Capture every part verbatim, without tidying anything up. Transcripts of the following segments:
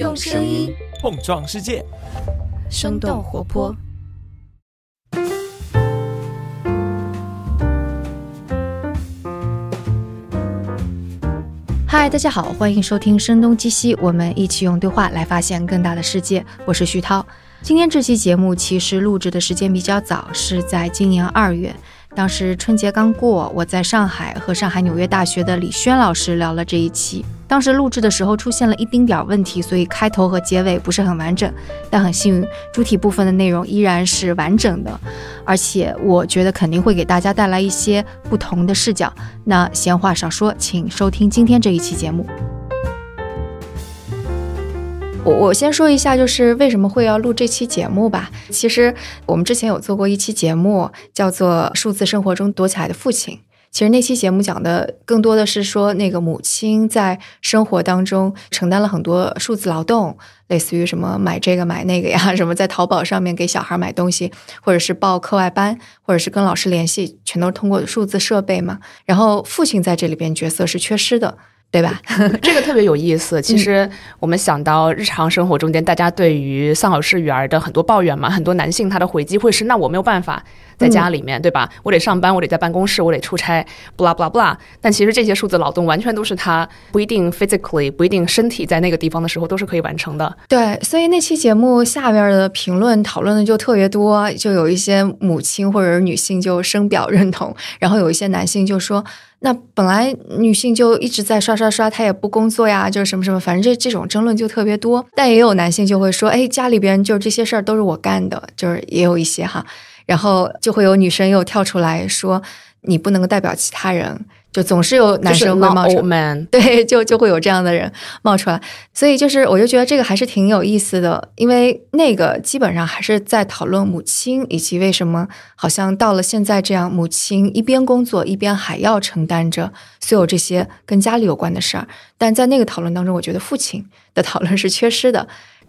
用声音碰撞世界，生动活泼。嗨，大家好，欢迎收听声东击西，我们一起用对话来发现更大的世界。我是徐涛。今天这期节目其实录制的时间比较早，是在今年二月，当时春节刚过，我在上海和上海纽约大学的李轩老师聊了这一期。当时录制的时候出现了一丁点问题，所以开头和结尾不是很完整，但很幸运，主体部分的内容依然是完整的，而且我觉得肯定会给大家带来一些不同的视角。那闲话少说，请收听今天这一期节目。我我先说一下，就是为什么会要录这期节目吧。其实我们之前有做过一期节目，叫做《数字生活中躲起来的父亲》。其实那期节目讲的更多的是说，那个母亲在生活当中承担了很多数字劳动，类似于什么买这个买那个呀，什么在淘宝上面给小孩买东西，或者是报课外班，或者是跟老师联系，全都是通过数字设备嘛。然后父亲在这里边角色是缺失的。对吧？这个特别有意思。其实我们想到日常生活中间，大家对于丧偶式育儿的很多抱怨嘛，很多男性他的回击会是：那我没有办法在家里面，嗯、对吧？我得上班，我得在办公室，我得出差，不啦不啦不啦。但其实这些数字劳动完全都是他不一定 physically 不一定身体在那个地方的时候都是可以完成的。对，所以那期节目下边的评论讨论的就特别多，就有一些母亲或者女性就深表认同，然后有一些男性就说。那本来女性就一直在刷刷刷，她也不工作呀，就是什么什么，反正这这种争论就特别多。但也有男性就会说，哎，家里边就是这些事儿都是我干的，就是也有一些哈。然后就会有女生又跳出来说，你不能够代表其他人，就总是有男生会冒出来，对，就就会有这样的人冒出来。所以就是，我就觉得这个还是挺有意思的，因为那个基本上还是在讨论母亲，以及为什么好像到了现在这样，母亲一边工作一边还要承担着所有这些跟家里有关的事儿。但在那个讨论当中，我觉得父亲的讨论是缺失的。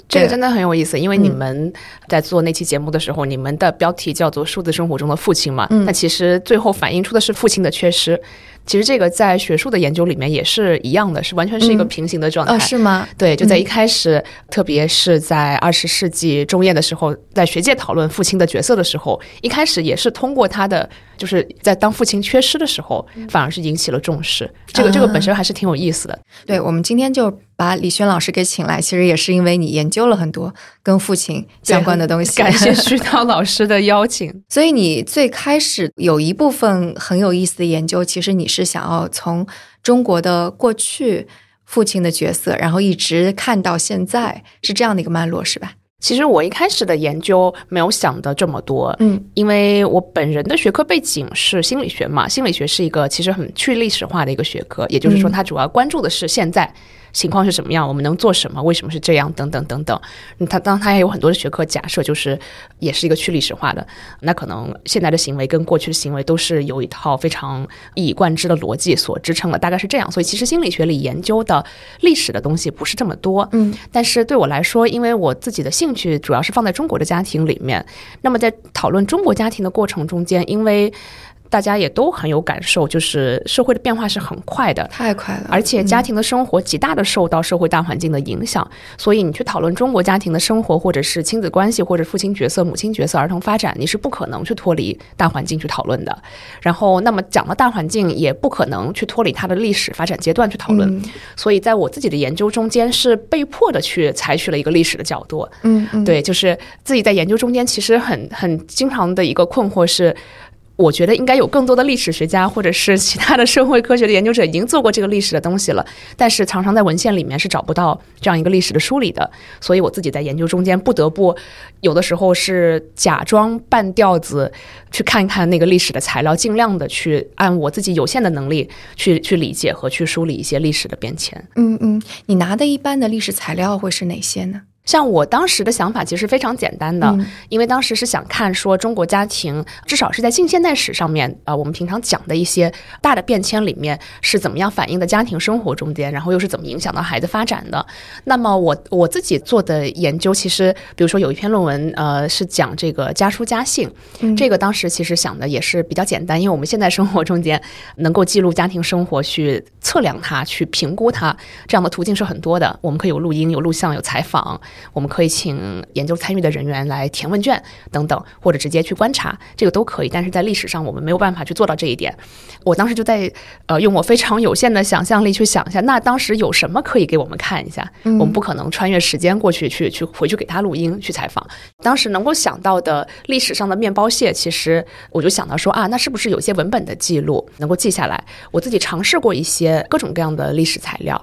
这个真的很有意思，因为你们在做那期节目的时候、嗯、你们的标题叫做数字生活中的父亲嘛，那、嗯、其实最后反映出的是父亲的缺失。其实这个在学术的研究里面也是一样的，是完全是一个平行的状态、嗯哦、是吗？对，就在一开始、嗯、特别是在二十世纪中叶的时候，在学界讨论父亲的角色的时候，一开始也是通过他的就是在当父亲缺失的时候反而是引起了重视、嗯、这个这个本身还是挺有意思的、嗯、对，我们今天就把李轩老师给请来，其实也是因为你研究了很多跟父亲相关的东西。感谢徐涛老师的邀请。所以你最开始有一部分很有意思的研究，其实你是想要从中国的过去父亲的角色，然后一直看到现在，是这样的一个脉络，是吧？其实我一开始的研究没有想的这么多，嗯，因为我本人的学科背景是心理学嘛，心理学是一个其实很去历史化的一个学科，也就是说它主要关注的是现在情况是什么样，我们能做什么，为什么是这样等等等等。它当然它也有很多的学科假设，就是也是一个去历史化的，那可能现在的行为跟过去的行为都是有一套非常一以贯之的逻辑所支撑的，大概是这样。所以其实心理学里研究的历史的东西不是这么多，嗯，但是对我来说，因为我自己的兴趣主要是放在中国的家庭里面，那么在讨论中国家庭的过程中间，因为大家也都很有感受，就是社会的变化是很快的，太快了，而且家庭的生活极大的受到社会大环境的影响、嗯、所以你去讨论中国家庭的生活，或者是亲子关系，或者父亲角色、母亲角色、儿童发展，你是不可能去脱离大环境去讨论的。然后那么讲到大环境，也不可能去脱离它的历史发展阶段去讨论、嗯、所以在我自己的研究中间是被迫的去采取了一个历史的角度。 嗯, 嗯，对，就是自己在研究中间其实很很经常的一个困惑是，我觉得应该有更多的历史学家或者是其他的社会科学的研究者已经做过这个历史的东西了，但是常常在文献里面是找不到这样一个历史的梳理的。所以我自己在研究中间不得不有的时候是假装半吊子去看看那个历史的材料，尽量的去按我自己有限的能力去去理解和去梳理一些历史的变迁。嗯嗯，你拿的一般的历史材料会是哪些呢？像我当时的想法其实非常简单的、嗯、因为当时是想看说中国家庭至少是在近现代史上面啊、呃，我们平常讲的一些大的变迁里面是怎么样反映的家庭生活中间，然后又是怎么影响到孩子发展的。那么我我自己做的研究其实比如说有一篇论文呃是讲这个家书家信、嗯、这个当时其实想的也是比较简单，因为我们现在生活中间能够记录家庭生活去测量它去评估它这样的途径是很多的，我们可以有录音有录像有采访，我们可以请研究参与的人员来填问卷等等，或者直接去观察，这个都可以，但是在历史上我们没有办法去做到这一点。我当时就在呃用我非常有限的想象力去想一下，那当时有什么可以给我们看一下，我们不可能穿越时间过去去去回去给他录音去采访。当时能够想到的历史上的面包屑，其实我就想到说啊，那是不是有些文本的记录能够记下来。我自己尝试过一些各种各样的历史材料，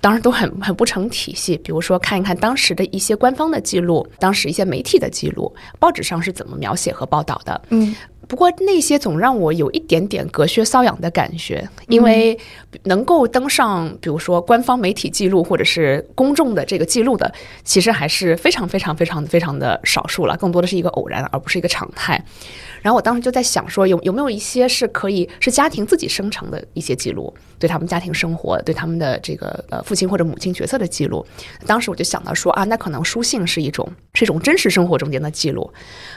当然都很很不成体系，比如说看一看当时的一些官方的记录，当时一些媒体的记录，报纸上是怎么描写和报道的。嗯，不过那些总让我有一点点隔靴搔痒的感觉，因为能够登上比如说官方媒体记录或者是公众的这个记录的其实还是非常非常非常非常的少数了，更多的是一个偶然而不是一个常态。然后我当时就在想说有有没有一些是可以是家庭自己生成的一些记录，对他们家庭生活对他们的这个呃父亲或者母亲角色的记录。当时我就想到说啊，那可能书信是一种是一种真实生活中间的记录。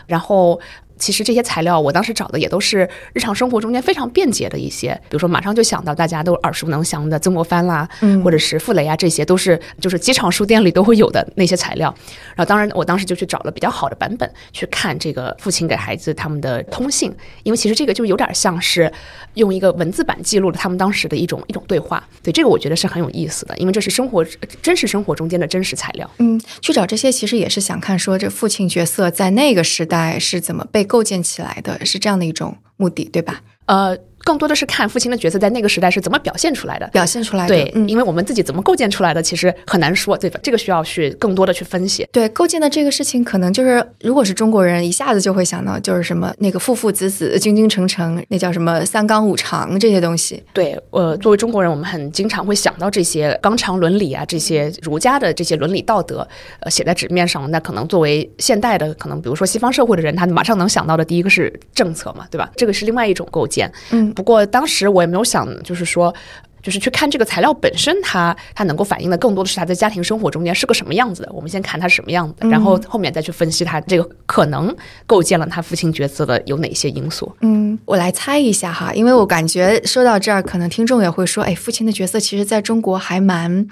然后其实这些材料我当时找的也都是日常生活中间非常便捷的一些，比如说马上就想到大家都耳熟能详的曾国藩啦、嗯、或者是傅雷啊，这些都是就是机场书店里都会有的那些材料。然后当然我当时就去找了比较好的版本去看这个父亲给孩子他们的通信，因为其实这个就有点像是用一个文字版记录了他们当时的一种一种对话。对，这个我觉得是很有意思的，因为这是生活真实生活中间的真实材料。嗯，去找这些其实也是想看说这父亲角色在那个时代是怎么被构建起来的，是这样的一种目的，对吧？呃，更多的是看父亲的角色在那个时代是怎么表现出来的，表现出来的。对、嗯，因为我们自己怎么构建出来的，其实很难说，对吧？这个需要去更多的去分析。对，构建的这个事情，可能就是如果是中国人，一下子就会想到就是什么那个父父子子、君君臣臣，那叫什么三纲五常这些东西。对，呃，作为中国人，我们很经常会想到这些纲常伦理啊，这些儒家的这些伦理道德，呃，写在纸面上。那可能作为现代的，可能比如说西方社会的人，他马上能想到的第一个是政策嘛，对吧？这个是另外一种构建。嗯。不过当时我也没有想就是说就是去看这个材料本身它它能够反映的更多的是它在家庭生活中间是个什么样子的，我们先看它是什么样子的，然后后面再去分析它这个可能构建了他父亲角色的有哪些因素。嗯，我来猜一下哈，因为我感觉说到这儿可能听众也会说，哎，父亲的角色其实在中国还蛮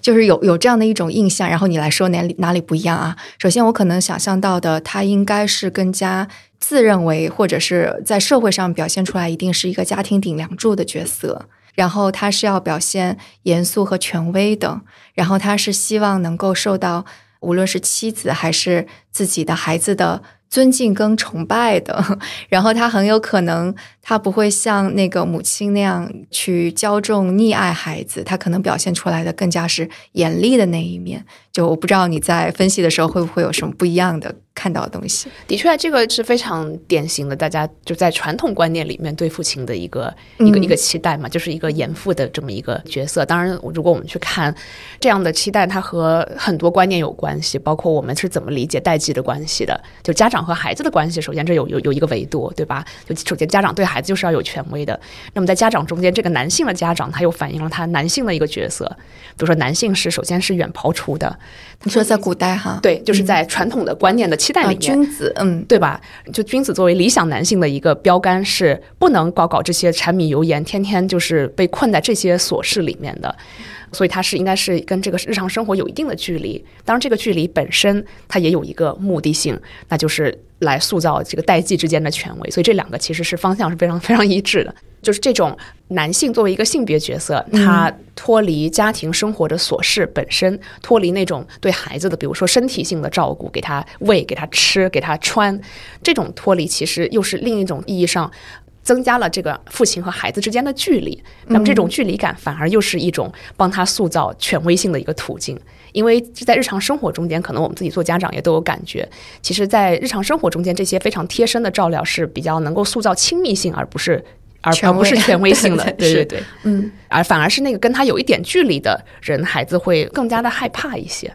就是有有这样的一种印象，然后你来说哪里哪里不一样啊。首先我可能想象到的他应该是更加自认为或者是在社会上表现出来一定是一个家庭顶梁柱的角色，然后他是要表现严肃和权威的，然后他是希望能够受到无论是妻子还是自己的孩子的尊敬跟崇拜的，然后他很有可能他不会像那个母亲那样去骄纵溺爱孩子，他可能表现出来的更加是严厉的那一面。就我不知道你在分析的时候会不会有什么不一样的看到的东西。的确这个是非常典型的大家就在传统观念里面对父亲的一个、嗯、一个一个期待嘛，就是一个严父的这么一个角色。当然如果我们去看这样的期待，它和很多观念有关系，包括我们是怎么理解代际的关系的，就家长和孩子的关系，首先这有有有一个维度，对吧？就首先家长对孩子就是要有权威的。那么在家长中间，这个男性的家长，他又反映了他男性的一个角色。比如说，男性是首先是远庖厨的。你说在古代哈，对，就是在传统的观念的期待里面，嗯啊、君子，嗯，对吧？就君子作为理想男性的一个标杆，是不能搞搞这些柴米油盐，天天就是被困在这些琐事里面的。所以他是应该是跟这个日常生活有一定的距离，当然这个距离本身它也有一个目的性，那就是来塑造这个代际之间的权威。所以这两个其实是方向是非常非常一致的，就是这种男性作为一个性别角色，他脱离家庭生活的琐事本身，脱离那种对孩子的比如说身体性的照顾，给他喂给他吃给他穿，这种脱离其实又是另一种意义上增加了这个父亲和孩子之间的距离。那么这种距离感反而又是一种帮他塑造权威性的一个途径。因为在日常生活中间，可能我们自己做家长也都有感觉，其实在日常生活中间这些非常贴身的照料是比较能够塑造亲密性，而不是而不是权威性的。对对对，嗯，而反而是那个跟他有一点距离的人，孩子会更加的害怕一些。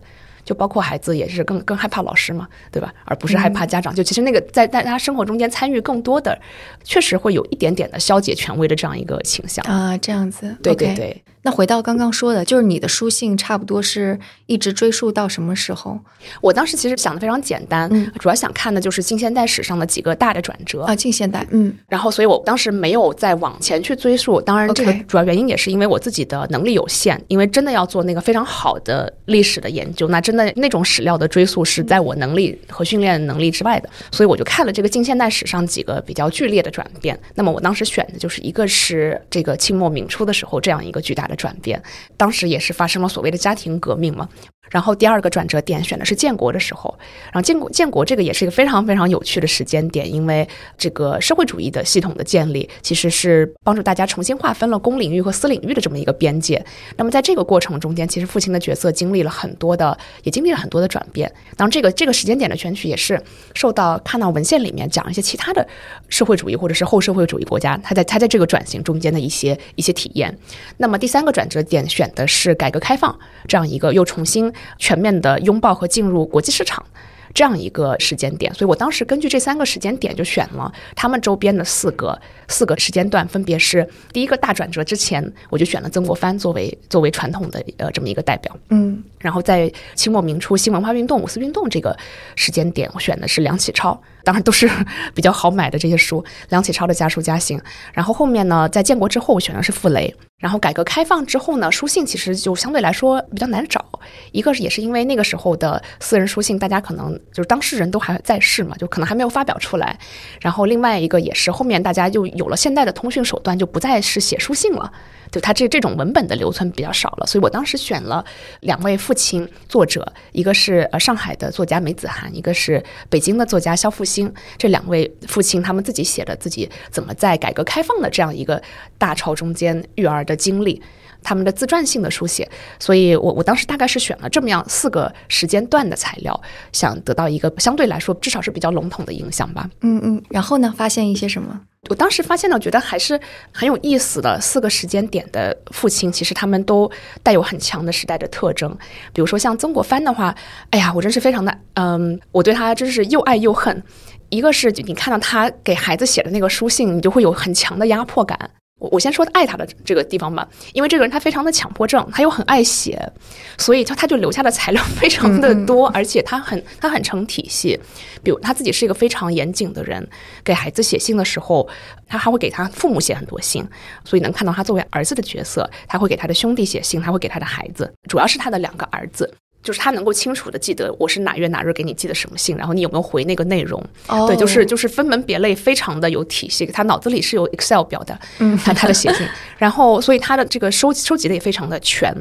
就包括孩子也是更更害怕老师嘛，对吧？而不是害怕家长。嗯、就其实那个在在他生活中间参与更多的，确实会有一点点的消解权威的这样一个倾向啊，这样子。对对对。Okay. 那回到刚刚说的，就是你的书信差不多是一直追溯到什么时候？我当时其实想的非常简单，嗯、主要想看的就是近现代史上的几个大的转折啊，近现代。嗯。然后，所以我当时没有再往前去追溯。当然，这个主要原因也是因为我自己的能力有限， okay. 因为真的要做那个非常好的历史的研究，那真的那种史料的追溯是在我能力和训练能力之外的，所以我就看了这个近现代史上几个比较剧烈的转变。那么我当时选的就是一个是这个清末民初的时候这样一个巨大的转变，当时也是发生了所谓的家庭革命嘛。然后第二个转折点选的是建国的时候，然后建国建国这个也是一个非常非常有趣的时间点，因为这个社会主义的系统的建立其实是帮助大家重新划分了公领域和私领域的这么一个边界。那么在这个过程中间，其实父亲的角色经历了很多的，也经历了很多的转变。当然这个这个时间点的选取也是受到看到文献里面讲一些其他的社会主义或者是后社会主义国家他在他在这个转型中间的一些一些体验。那么第三个转折点选的是改革开放这样一个又重新全面的拥抱和进入国际市场这样一个时间点，所以我当时根据这三个时间点就选了他们周边的四个四个时间段，分别是第一个大转折之前，我就选了曾国藩作为作为传统的呃这么一个代表，嗯，然后在清末民初新文化运动、五四运动这个时间点，我选的是梁启超。当然都是比较好买的这些书，梁启超的家书家信。然后后面呢，在建国之后我选的是傅雷。然后改革开放之后呢，书信其实就相对来说比较难找，一个也是因为那个时候的私人书信大家可能就是当事人都还在世嘛，就可能还没有发表出来。然后另外一个也是后面大家就有了现代的通讯手段，就不再是写书信了，就他这这种文本的留存比较少了，所以我当时选了两位父亲作者，一个是呃上海的作家梅子涵，一个是北京的作家萧复兴，这两位父亲他们自己写的自己怎么在改革开放的这样一个大潮中间育儿的经历，他们的自传性的书写，所以我我当时大概是选了这么样四个时间段的材料，想得到一个相对来说至少是比较笼统的影响吧。嗯嗯，然后呢，发现一些什么？我当时发现了，觉得还是很有意思的。四个时间点的父亲，其实他们都带有很强的时代的特征。比如说像曾国藩的话，哎呀，我真是非常的，嗯，我对他真是又爱又恨。一个是你看到他给孩子写的那个书信，你就会有很强的压迫感。我先说爱他的这个地方吧，因为这个人他非常的强迫症，他又很爱写，所以他他就留下的材料非常的多，而且他很他很成体系。比如他自己是一个非常严谨的人，给孩子写信的时候，他还会给他父母写很多信，所以能看到他作为儿子的角色，他会给他的兄弟写信，他会给他的孩子，主要是他的两个儿子。就是他能够清楚的记得我是哪月哪日给你寄的什么信，然后你有没有回那个内容。Oh. 对，就是就是分门别类，非常的有体系。他脑子里是有 Excel 表的，他他的写信，然后所以他的这个收收集的也非常的全。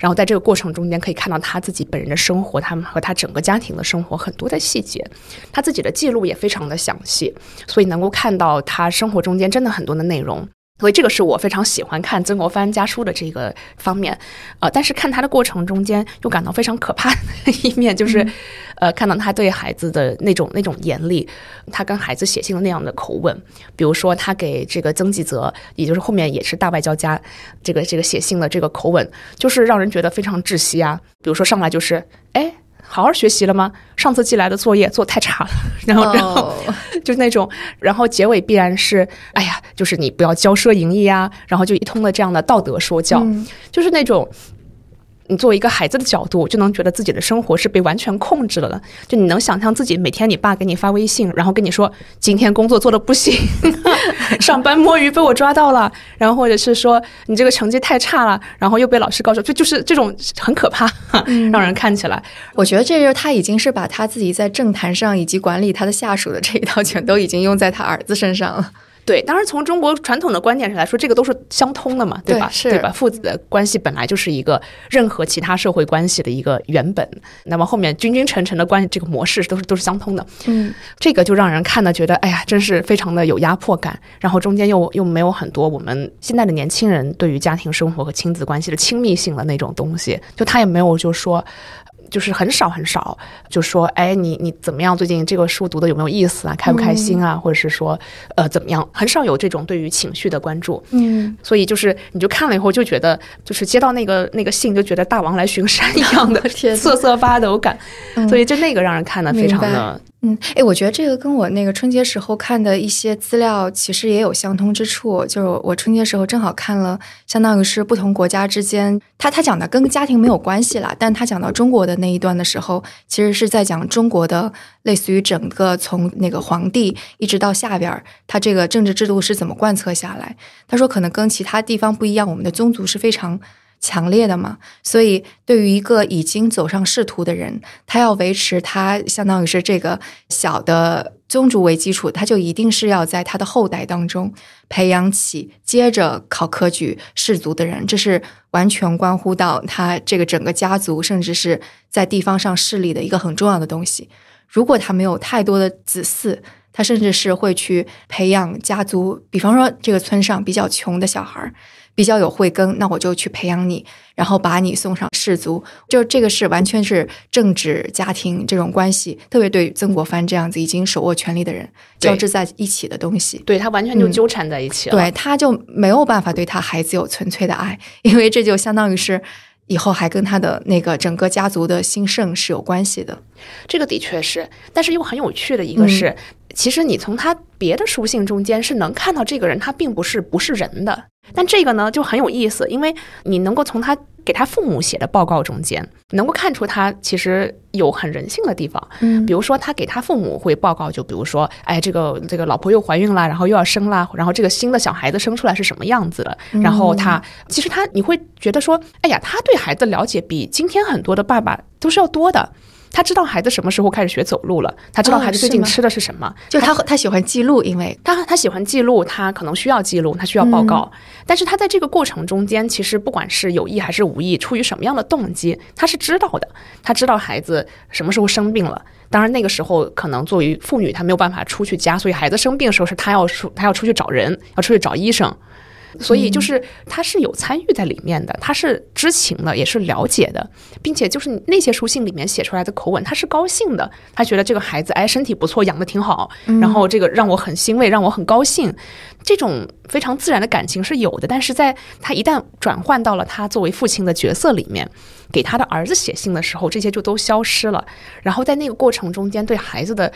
然后在这个过程中间可以看到他自己本人的生活，他们和他整个家庭的生活很多的细节，他自己的记录也非常的详细，所以能够看到他生活中间真的很多的内容。所以这个是我非常喜欢看曾国藩家书的这个方面，呃，但是看他的过程中间又感到非常可怕的一面，就是、嗯、呃，看到他对孩子的那种那种严厉，他跟孩子写信的那样的口吻，比如说他给这个曾纪泽，也就是后面也是大外交家，这个这个写信的这个口吻，就是让人觉得非常窒息啊。比如说上来就是，哎。好好学习了吗？上次寄来的作业做太差了，然后、oh. 然后就那种，然后结尾必然是，哎呀，就是你不要骄奢淫逸啊，然后就一通的这样的道德说教，嗯、就是那种。你作为一个孩子的角度，就能觉得自己的生活是被完全控制了的。就你能想象自己每天你爸给你发微信，然后跟你说今天工作做的不行，上班摸鱼被我抓到了，然后或者是说你这个成绩太差了，然后又被老师告诉，就就是这种很可怕，让人看起来。嗯、我觉得这就是他已经是把他自己在政坛上以及管理他的下属的这一套全都已经用在他儿子身上了。对，当然从中国传统的观点上来说，这个都是相通的嘛，对吧？对，是，对吧？父子的关系本来就是一个任何其他社会关系的一个原本，那么后面君君臣臣的关系这个模式都是都是相通的。嗯，这个就让人看的觉得，哎呀，真是非常的有压迫感。然后中间又又没有很多我们现在的年轻人对于家庭生活和亲子关系的亲密性的那种东西，就他也没有就说。就是很少很少，就说哎你你怎么样，最近这个书读的有没有意思啊，开不开心啊，嗯、或者是说呃怎么样，很少有这种对于情绪的关注。嗯，所以就是你就看了以后就觉得，就是接到那个那个信就觉得大王来巡山一样的瑟瑟发抖感，嗯、所以就那个让人看的非常的。嗯，哎，我觉得这个跟我那个春节时候看的一些资料其实也有相通之处。就是我春节时候正好看了，相当于是不同国家之间，他他讲的跟家庭没有关系啦，但他讲到中国的那一段的时候，其实是在讲中国的类似于整个从那个皇帝一直到下边，他这个政治制度是怎么贯彻下来。他说可能跟其他地方不一样，我们的宗族是非常强烈的嘛，所以对于一个已经走上仕途的人，他要维持他相当于是这个小的宗族为基础，他就一定是要在他的后代当中培养起接着考科举士族的人，这是完全关乎到他这个整个家族甚至是在地方上势力的一个很重要的东西。如果他没有太多的子嗣，他甚至是会去培养家族，比方说这个村上比较穷的小孩比较有慧根，那我就去培养你，然后把你送上士族，就这个是完全是政治家庭这种关系，特别对于曾国藩这样子已经手握权力的人交织在一起的东西。对，他完全就纠缠在一起了，嗯、对，他就没有办法对他孩子有纯粹的爱，因为这就相当于是以后还跟他的那个整个家族的兴盛是有关系的。这个的确是，但是又很有趣的一个是，嗯、其实你从他别的书信中间是能看到这个人他并不是不是人的，但这个呢就很有意思，因为你能够从他给他父母写的报告中间能够看出他其实有很人性的地方。嗯，比如说他给他父母会报告，就比如说哎这个这个老婆又怀孕了，然后又要生了，然后这个新的小孩子生出来是什么样子了，然后他其实他你会觉得说哎呀他对孩子了解比今天很多的爸爸都是要多的，他知道孩子什么时候开始学走路了，他知道孩子最近吃的是什么，哦、是就他他喜欢记录，因为他他喜欢记录，他可能需要记录，他需要报告，嗯、但是他在这个过程中间其实不管是有意还是无意，出于什么样的动机他是知道的，他知道孩子什么时候生病了，当然那个时候可能作为妇女她没有办法出去家，所以孩子生病的时候是她要出她要出去找人，要出去找医生，所以就是他是有参与在里面的，他是知情的，也是了解的，并且就是那些书信里面写出来的口吻他是高兴的，他觉得这个孩子哎身体不错，养得挺好，然后这个让我很欣慰，让我很高兴，这种非常自然的感情是有的。但是在他一旦转换到了他作为父亲的角色里面给他的儿子写信的时候，这些就都消失了，然后在那个过程中间对孩子的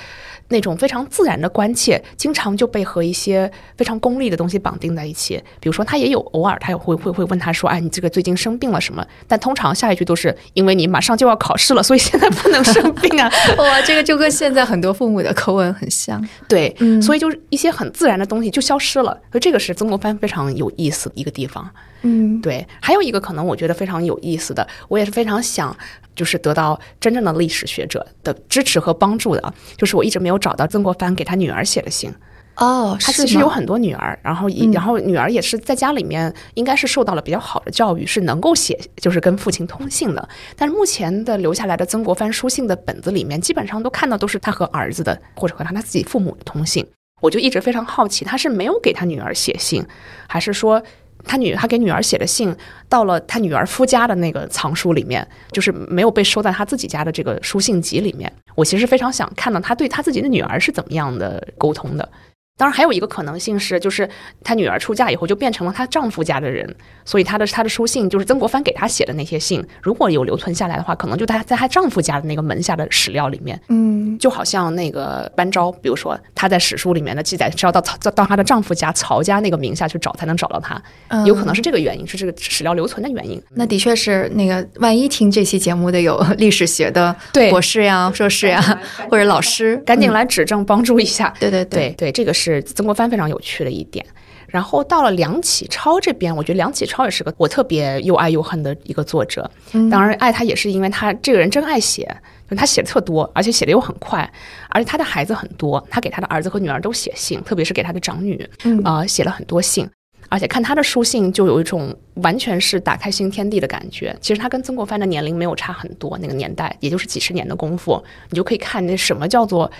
那种非常自然的关切经常就被和一些非常功利的东西绑定在一起。比如说他也有偶尔他也会会会问他说哎你这个最近生病了什么，但通常下一句都是因为你马上就要考试了，所以现在不能生病啊。哇，这个就跟现在很多父母的口吻很像。对，嗯、所以就是一些很自然的东西就消失了，所以这个是曾国藩非常有意思的一个地方。嗯，对，还有一个可能我觉得非常有意思的，我也是非常想就是得到真正的历史学者的支持和帮助的，就是我一直没有找到曾国藩给他女儿写的信。哦，他其实有很多女儿，然后、嗯、然后女儿也是在家里面应该是受到了比较好的教育，是能够写就是跟父亲通信的。但是目前的留下来的曾国藩书信的本子里面，基本上都看到都是他和儿子的或者和他自己父母的通信。我就一直非常好奇，他是没有给他女儿写信，还是说他女他给女儿写的信到了他女儿夫家的那个藏书里面，就是没有被收在他自己家的这个书信集里面。我其实非常想看到他对他自己的女儿是怎么样的沟通的。当然还有一个可能性是，就是她女儿出嫁以后就变成了她丈夫家的人，所以她的她的书信就是曾国藩给她写的那些信，如果有留存下来的话，可能就在在她丈夫家的那个门下的史料里面。嗯，就好像那个班昭，比如说她在史书里面的记载是要到到她的丈夫家曹家那个名下去找才能找到她，嗯、有可能是这个原因，是这个史料留存的原因。那的确是那个，万一听这期节目的有历史学的博士呀、硕士呀或者老师，赶紧来指正帮助一下。嗯、对对对 对, 对，这个是。是曾国藩非常有趣的一点。然后到了梁启超这边，我觉得梁启超也是个我特别又爱又恨的一个作者。当然爱他也是因为他这个人真爱写，他写的特多，而且写的又很快，而且他的孩子很多，他给他的儿子和女儿都写信，特别是给他的长女、呃、写了很多信，而且看他的书信就有一种完全是打开新天地的感觉。其实他跟曾国藩的年龄没有差很多，那个年代也就是几十年的功夫，你就可以看那什么叫做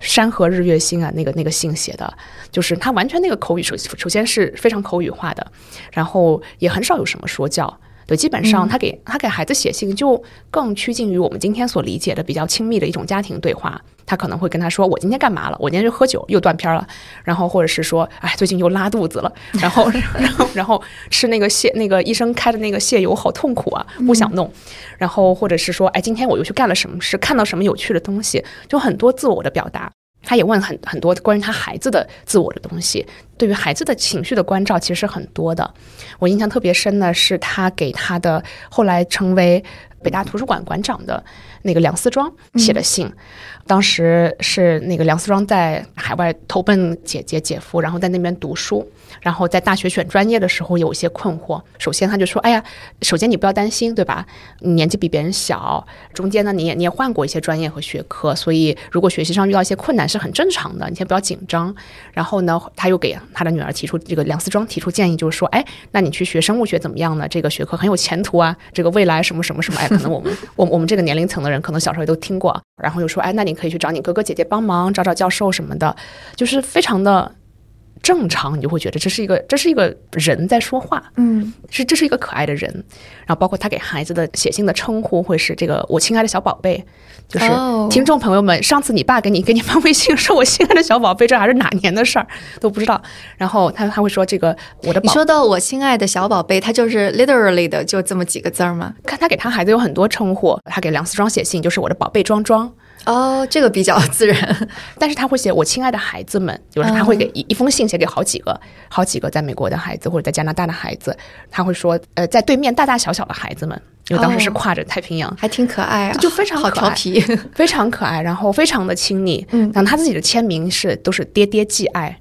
山河日月星啊，那个那个信写的就是他完全那个口语，首首先是非常口语化的，然后也很少有什么说教，对，基本上他给他给孩子写信就更趋近于我们今天所理解的比较亲密的一种家庭对话。他可能会跟他说：“我今天干嘛了？我今天就喝酒，又断片了。”然后或者是说：“哎，最近又拉肚子了。”然后，然后，然后吃那个泻那个医生开的那个泻油，好痛苦啊，不想弄。然后或者是说：“哎，今天我又去干了什么事？看到什么有趣的东西？”就很多自我的表达。他也问很很多关于他孩子的自我的东西，对于孩子的情绪的关照其实很多的。我印象特别深的是他给他的后来成为北大图书馆馆长的那个梁思庄写的信、嗯、当时是那个梁思庄在海外投奔姐姐姐夫，然后在那边读书，然后在大学选专业的时候有一些困惑。首先他就说：哎呀，首先你不要担心，对吧？你年纪比别人小，中间呢你也你也换过一些专业和学科，所以如果学习上遇到一些困难是很正常的，你先不要紧张。然后呢他又给他的女儿提出这个梁思庄提出建议，就是说：哎，那你去学生物学怎么样呢？这个学科很有前途啊，这个未来什么什么什么。哎，可能我们我我们这个年龄层的人可能小时候也都听过。然后又说：哎，那你可以去找你哥哥姐姐帮忙，找找教授什么的，就是非常的正常。你就会觉得这是一个这是一个人在说话，嗯，是这是一个可爱的人。然后包括他给孩子的写信的称呼会是这个我亲爱的小宝贝，就是听众朋友们，上次你爸给你给你发微信说我亲爱的小宝贝，这还是哪年的事儿都不知道。然后他他会说这个我的宝，你说到我亲爱的小宝贝，他就是 literally 的就这么几个字儿吗？看他给他孩子有很多称呼，他给梁思庄写信就是我的宝贝庄庄。哦、oh, 这个比较自然。但是他会写我亲爱的孩子们，就是他会给一、uh, 一封信写给好几个好几个在美国的孩子或者在加拿大的孩子。他会说呃，在对面大大小小的孩子们，因为当时是跨着太平洋、oh, 还挺可爱啊，就非常可爱，好调皮，非常可爱，然后非常的亲昵。嗯，然后他自己的签名是都是爹爹寄爱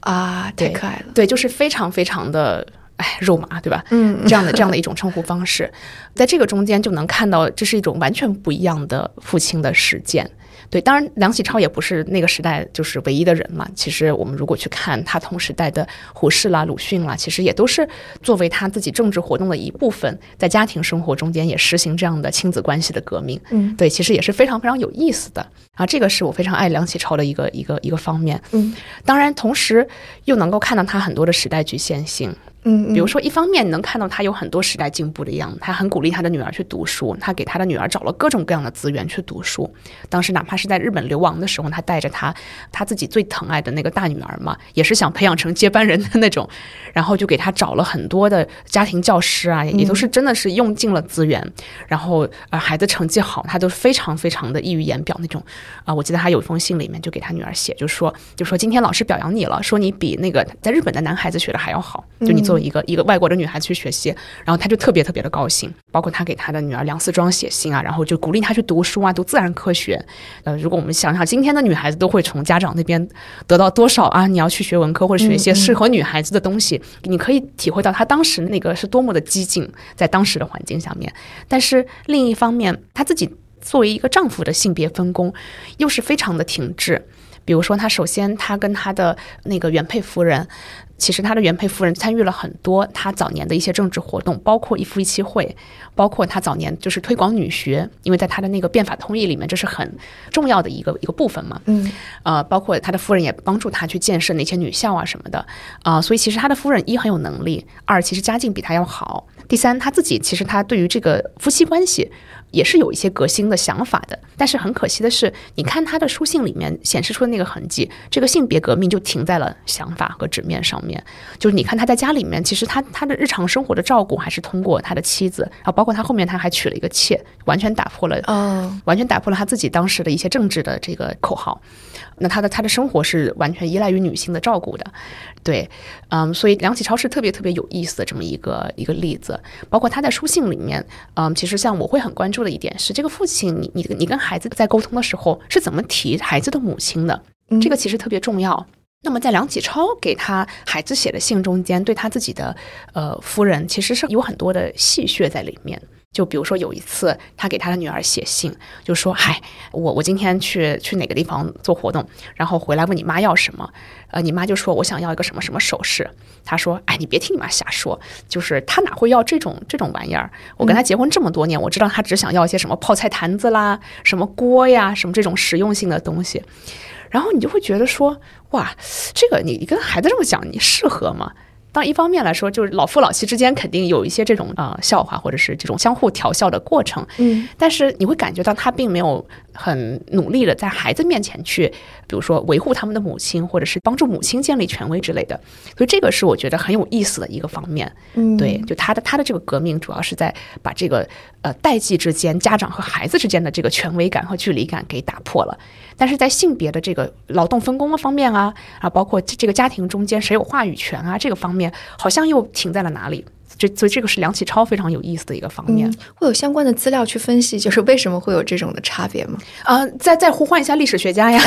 啊，太可爱了。 对, 对，就是非常非常的哎，肉麻，对吧？嗯，这样的这样的一种称呼方式。在这个中间就能看到这是一种完全不一样的父亲的实践。对，当然梁启超也不是那个时代就是唯一的人嘛，其实我们如果去看他同时代的胡适啦、鲁迅啦，其实也都是作为他自己政治活动的一部分，在家庭生活中间也实行这样的亲子关系的革命。嗯，对，其实也是非常非常有意思的啊，这个是我非常爱梁启超的一个一个一个方面。嗯，当然同时又能够看到他很多的时代局限性。嗯，比如说一方面你能看到他有很多时代进步的样子，他很鼓励他的女儿去读书，他给他的女儿找了各种各样的资源去读书。当时哪怕是在日本流亡的时候，他带着他他自己最疼爱的那个大女儿嘛，也是想培养成接班人的那种，然后就给他找了很多的家庭教师啊，也都是真的是用尽了资源。嗯，然后呃孩子成绩好，他都非常非常的溢于言表那种啊、呃、我记得他有一封信里面就给他女儿写，就说就说今天老师表扬你了，说你比那个在日本的男孩子学的还要好，就你做一个一个外国的女孩去学习，然后她就特别特别的高兴。包括她给她的女儿梁思庄写信啊，然后就鼓励她去读书啊，读自然科学。呃，如果我们想想今天的女孩子都会从家长那边得到多少啊，你要去学文科或者学一些适合女孩子的东西。嗯嗯，你可以体会到她当时那个是多么的激进，在当时的环境下面。但是另一方面，她自己作为一个丈夫的性别分工又是非常的停滞。比如说，她首先她跟她的那个原配夫人，其实他的原配夫人参与了很多他早年的一些政治活动，包括一夫一妻会，包括他早年就是推广女学，因为在他的那个变法通议里面这是很重要的一个一个部分嘛。嗯，呃，包括他的夫人也帮助他去建设那些女校啊什么的啊、呃，所以其实他的夫人一很有能力，二其实家境比他要好，第三他自己其实他对于这个夫妻关系也是有一些革新的想法的。但是很可惜的是，你看他的书信里面显示出的那个痕迹，这个性别革命就停在了想法和纸面上。就是你看他在家里面，其实他他的日常生活的照顾还是通过他的妻子，然后包括他后面他还娶了一个妾，完全打破了、oh. 完全打破了他自己当时的一些政治的这个口号。那他的他的生活是完全依赖于女性的照顾的，对，嗯，所以梁启超是特别特别有意思的这么一个一个例子。包括他在书信里面，嗯，其实像我会很关注的一点是，这个父亲，你你你跟孩子在沟通的时候是怎么提孩子的母亲的，嗯、这个其实特别重要。那么在梁启超给他孩子写的信中间，对他自己的呃夫人其实是有很多的戏谑在里面。就比如说有一次他给他的女儿写信，就说：嗨，我我今天去去哪个地方做活动，然后回来问你妈要什么，呃，你妈就说我想要一个什么什么首饰。他说：哎，你别听你妈瞎说，就是她哪会要这种这种玩意儿，我跟她结婚这么多年，我知道她只想要一些什么泡菜坛子啦，什么锅呀，什么这种实用性的东西。然后你就会觉得说，哇，这个你跟孩子这么讲，你适合吗？当一方面来说，就是老夫老妻之间肯定有一些这种呃笑话或者是这种相互调笑的过程，嗯，但是你会感觉到他并没有很努力的在孩子面前去，比如说维护他们的母亲，或者是帮助母亲建立权威之类的，所以这个是我觉得很有意思的一个方面。嗯，对，就他的他的这个革命主要是在把这个呃代际之间、家长和孩子之间的这个权威感和距离感给打破了。但是在性别的这个劳动分工的方面啊，啊，包括这个家庭中间谁有话语权啊这个方面，好像又停在了哪里？这所以这个是梁启超非常有意思的一个方面。嗯，会有相关的资料去分析，就是为什么会有这种的差别吗？啊、呃，再再呼唤一下历史学家呀！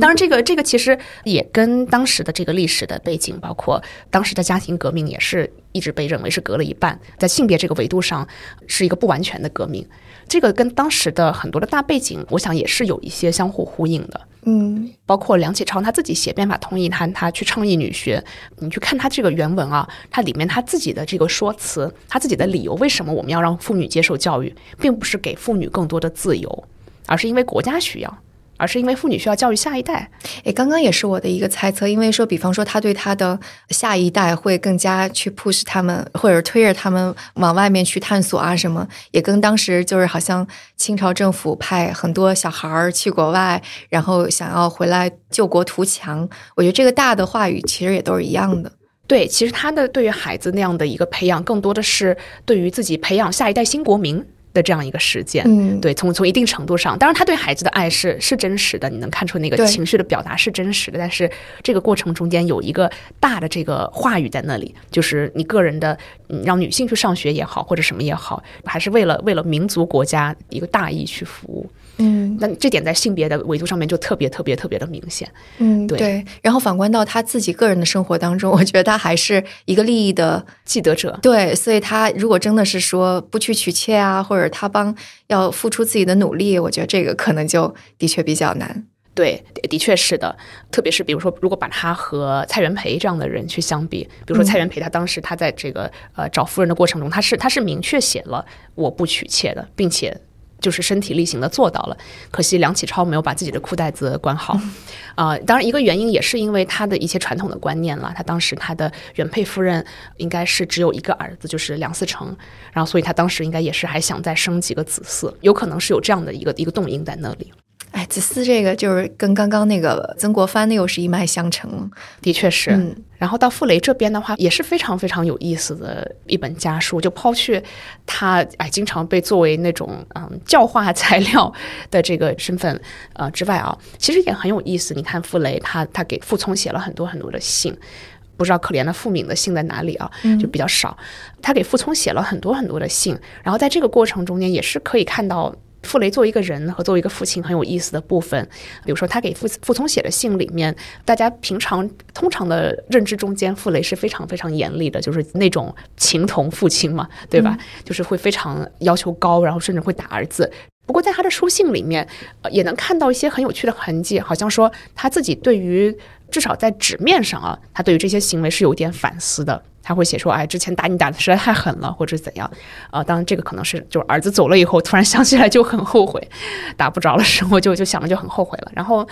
当然，这个这个其实也跟当时的这个历史的背景，包括当时的家庭革命，也是一直被认为是隔了一半，在性别这个维度上是一个不完全的革命。这个跟当时的很多的大背景，我想也是有一些相互呼应的。嗯，包括梁启超他自己写《变法通议》，他他去倡议女学，你去看他这个原文啊，他里面他自己的这个说辞，他自己的理由，为什么我们要让妇女接受教育，并不是给妇女更多的自由，而是因为国家需要。而是因为妇女需要教育下一代。诶，刚刚也是我的一个猜测，因为说比方说他对他的下一代会更加去 push 他们，或者推着他们往外面去探索啊什么，也跟当时就是好像清朝政府派很多小孩去国外，然后想要回来救国图强，我觉得这个大的话语其实也都是一样的。对，其实他的对于孩子那样的一个培养，更多的是对于自己培养下一代新国民的这样一个实践。嗯，对，从从一定程度上，当然他对孩子的爱是是真实的，你能看出那个情绪的表达是真实的，但是这个过程中间有一个大的这个话语在那里，就是你个人的，嗯，让女性去上学也好，或者什么也好，还是为了为了民族国家一个大义去服务。嗯，那这点在性别的维度上面就特别特别特别的明显。嗯，对，对。然后反观到他自己个人的生活当中，我觉得他还是一个利益的既得者。对，所以他如果真的是说不去娶妾啊，或者他帮要付出自己的努力，我觉得这个可能就的确比较难。对，的确是的，特别是比如说，如果把他和蔡元培这样的人去相比，比如说蔡元培，他当时他在这个呃找夫人的过程中，他是他是明确写了我不娶妾的，并且就是身体力行的做到了。可惜梁启超没有把自己的裤带子管好啊、呃！当然，一个原因也是因为他的一些传统的观念了。他当时他的原配夫人应该是只有一个儿子，就是梁思成，然后所以他当时应该也是还想再生几个子嗣，有可能是有这样的一个一个动因在那里。哎，子嗣这个就是跟刚刚那个曾国藩那又是一脉相承了，的确是。嗯，然后到傅雷这边的话，也是非常非常有意思的一本家书，就抛去他哎经常被作为那种嗯教化材料的这个身份呃之外啊，其实也很有意思。你看傅雷他他给傅聪写了很多很多的信。不知道可怜的傅敏的信在哪里啊，就比较少。他给傅聪写了很多很多的信，然后在这个过程中间也是可以看到傅雷作为一个人和作为一个父亲很有意思的部分。比如说他给傅傅聪写的信里面，大家平常通常的认知中间，傅雷是非常非常严厉的，就是那种情同父亲嘛，对吧？嗯，就是会非常要求高，然后甚至会打儿子。不过在他的书信里面，呃、也能看到一些很有趣的痕迹，好像说他自己对于至少在纸面上啊，他对于这些行为是有点反思的。他会写说，哎，之前打你打的实在太狠了，或者怎样啊、呃？当然，这个可能是就是儿子走了以后，突然想起来就很后悔，打不着了时候就就想了就很后悔了。然后，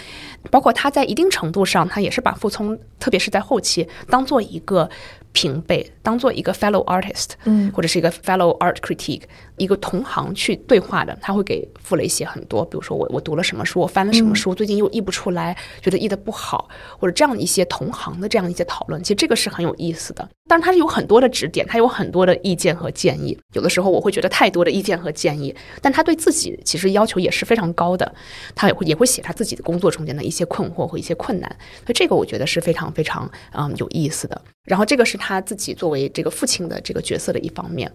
包括他在一定程度上，他也是把傅聪，特别是在后期，当做一个平辈，当做一个 fellow artist，嗯，或者是一个 fellow art critique， 一个同行去对话的。他会给傅雷写很多，比如说我我读了什么书，我翻了什么书，嗯，最近又译不出来，觉得译得不好，或者这样一些同行的这样一些讨论，其实这个是很有意思的。当然他是有很多的指点，他有很多的意见和建议，有的时候我会觉得太多的意见和建议，但他对自己其实要求也是非常高的，他也会也会写他自己的工作中间的一些困惑和一些困难，所以这个我觉得是非常非常嗯有意思的。然后这个是他自己作为这个父亲的这个角色的一方面。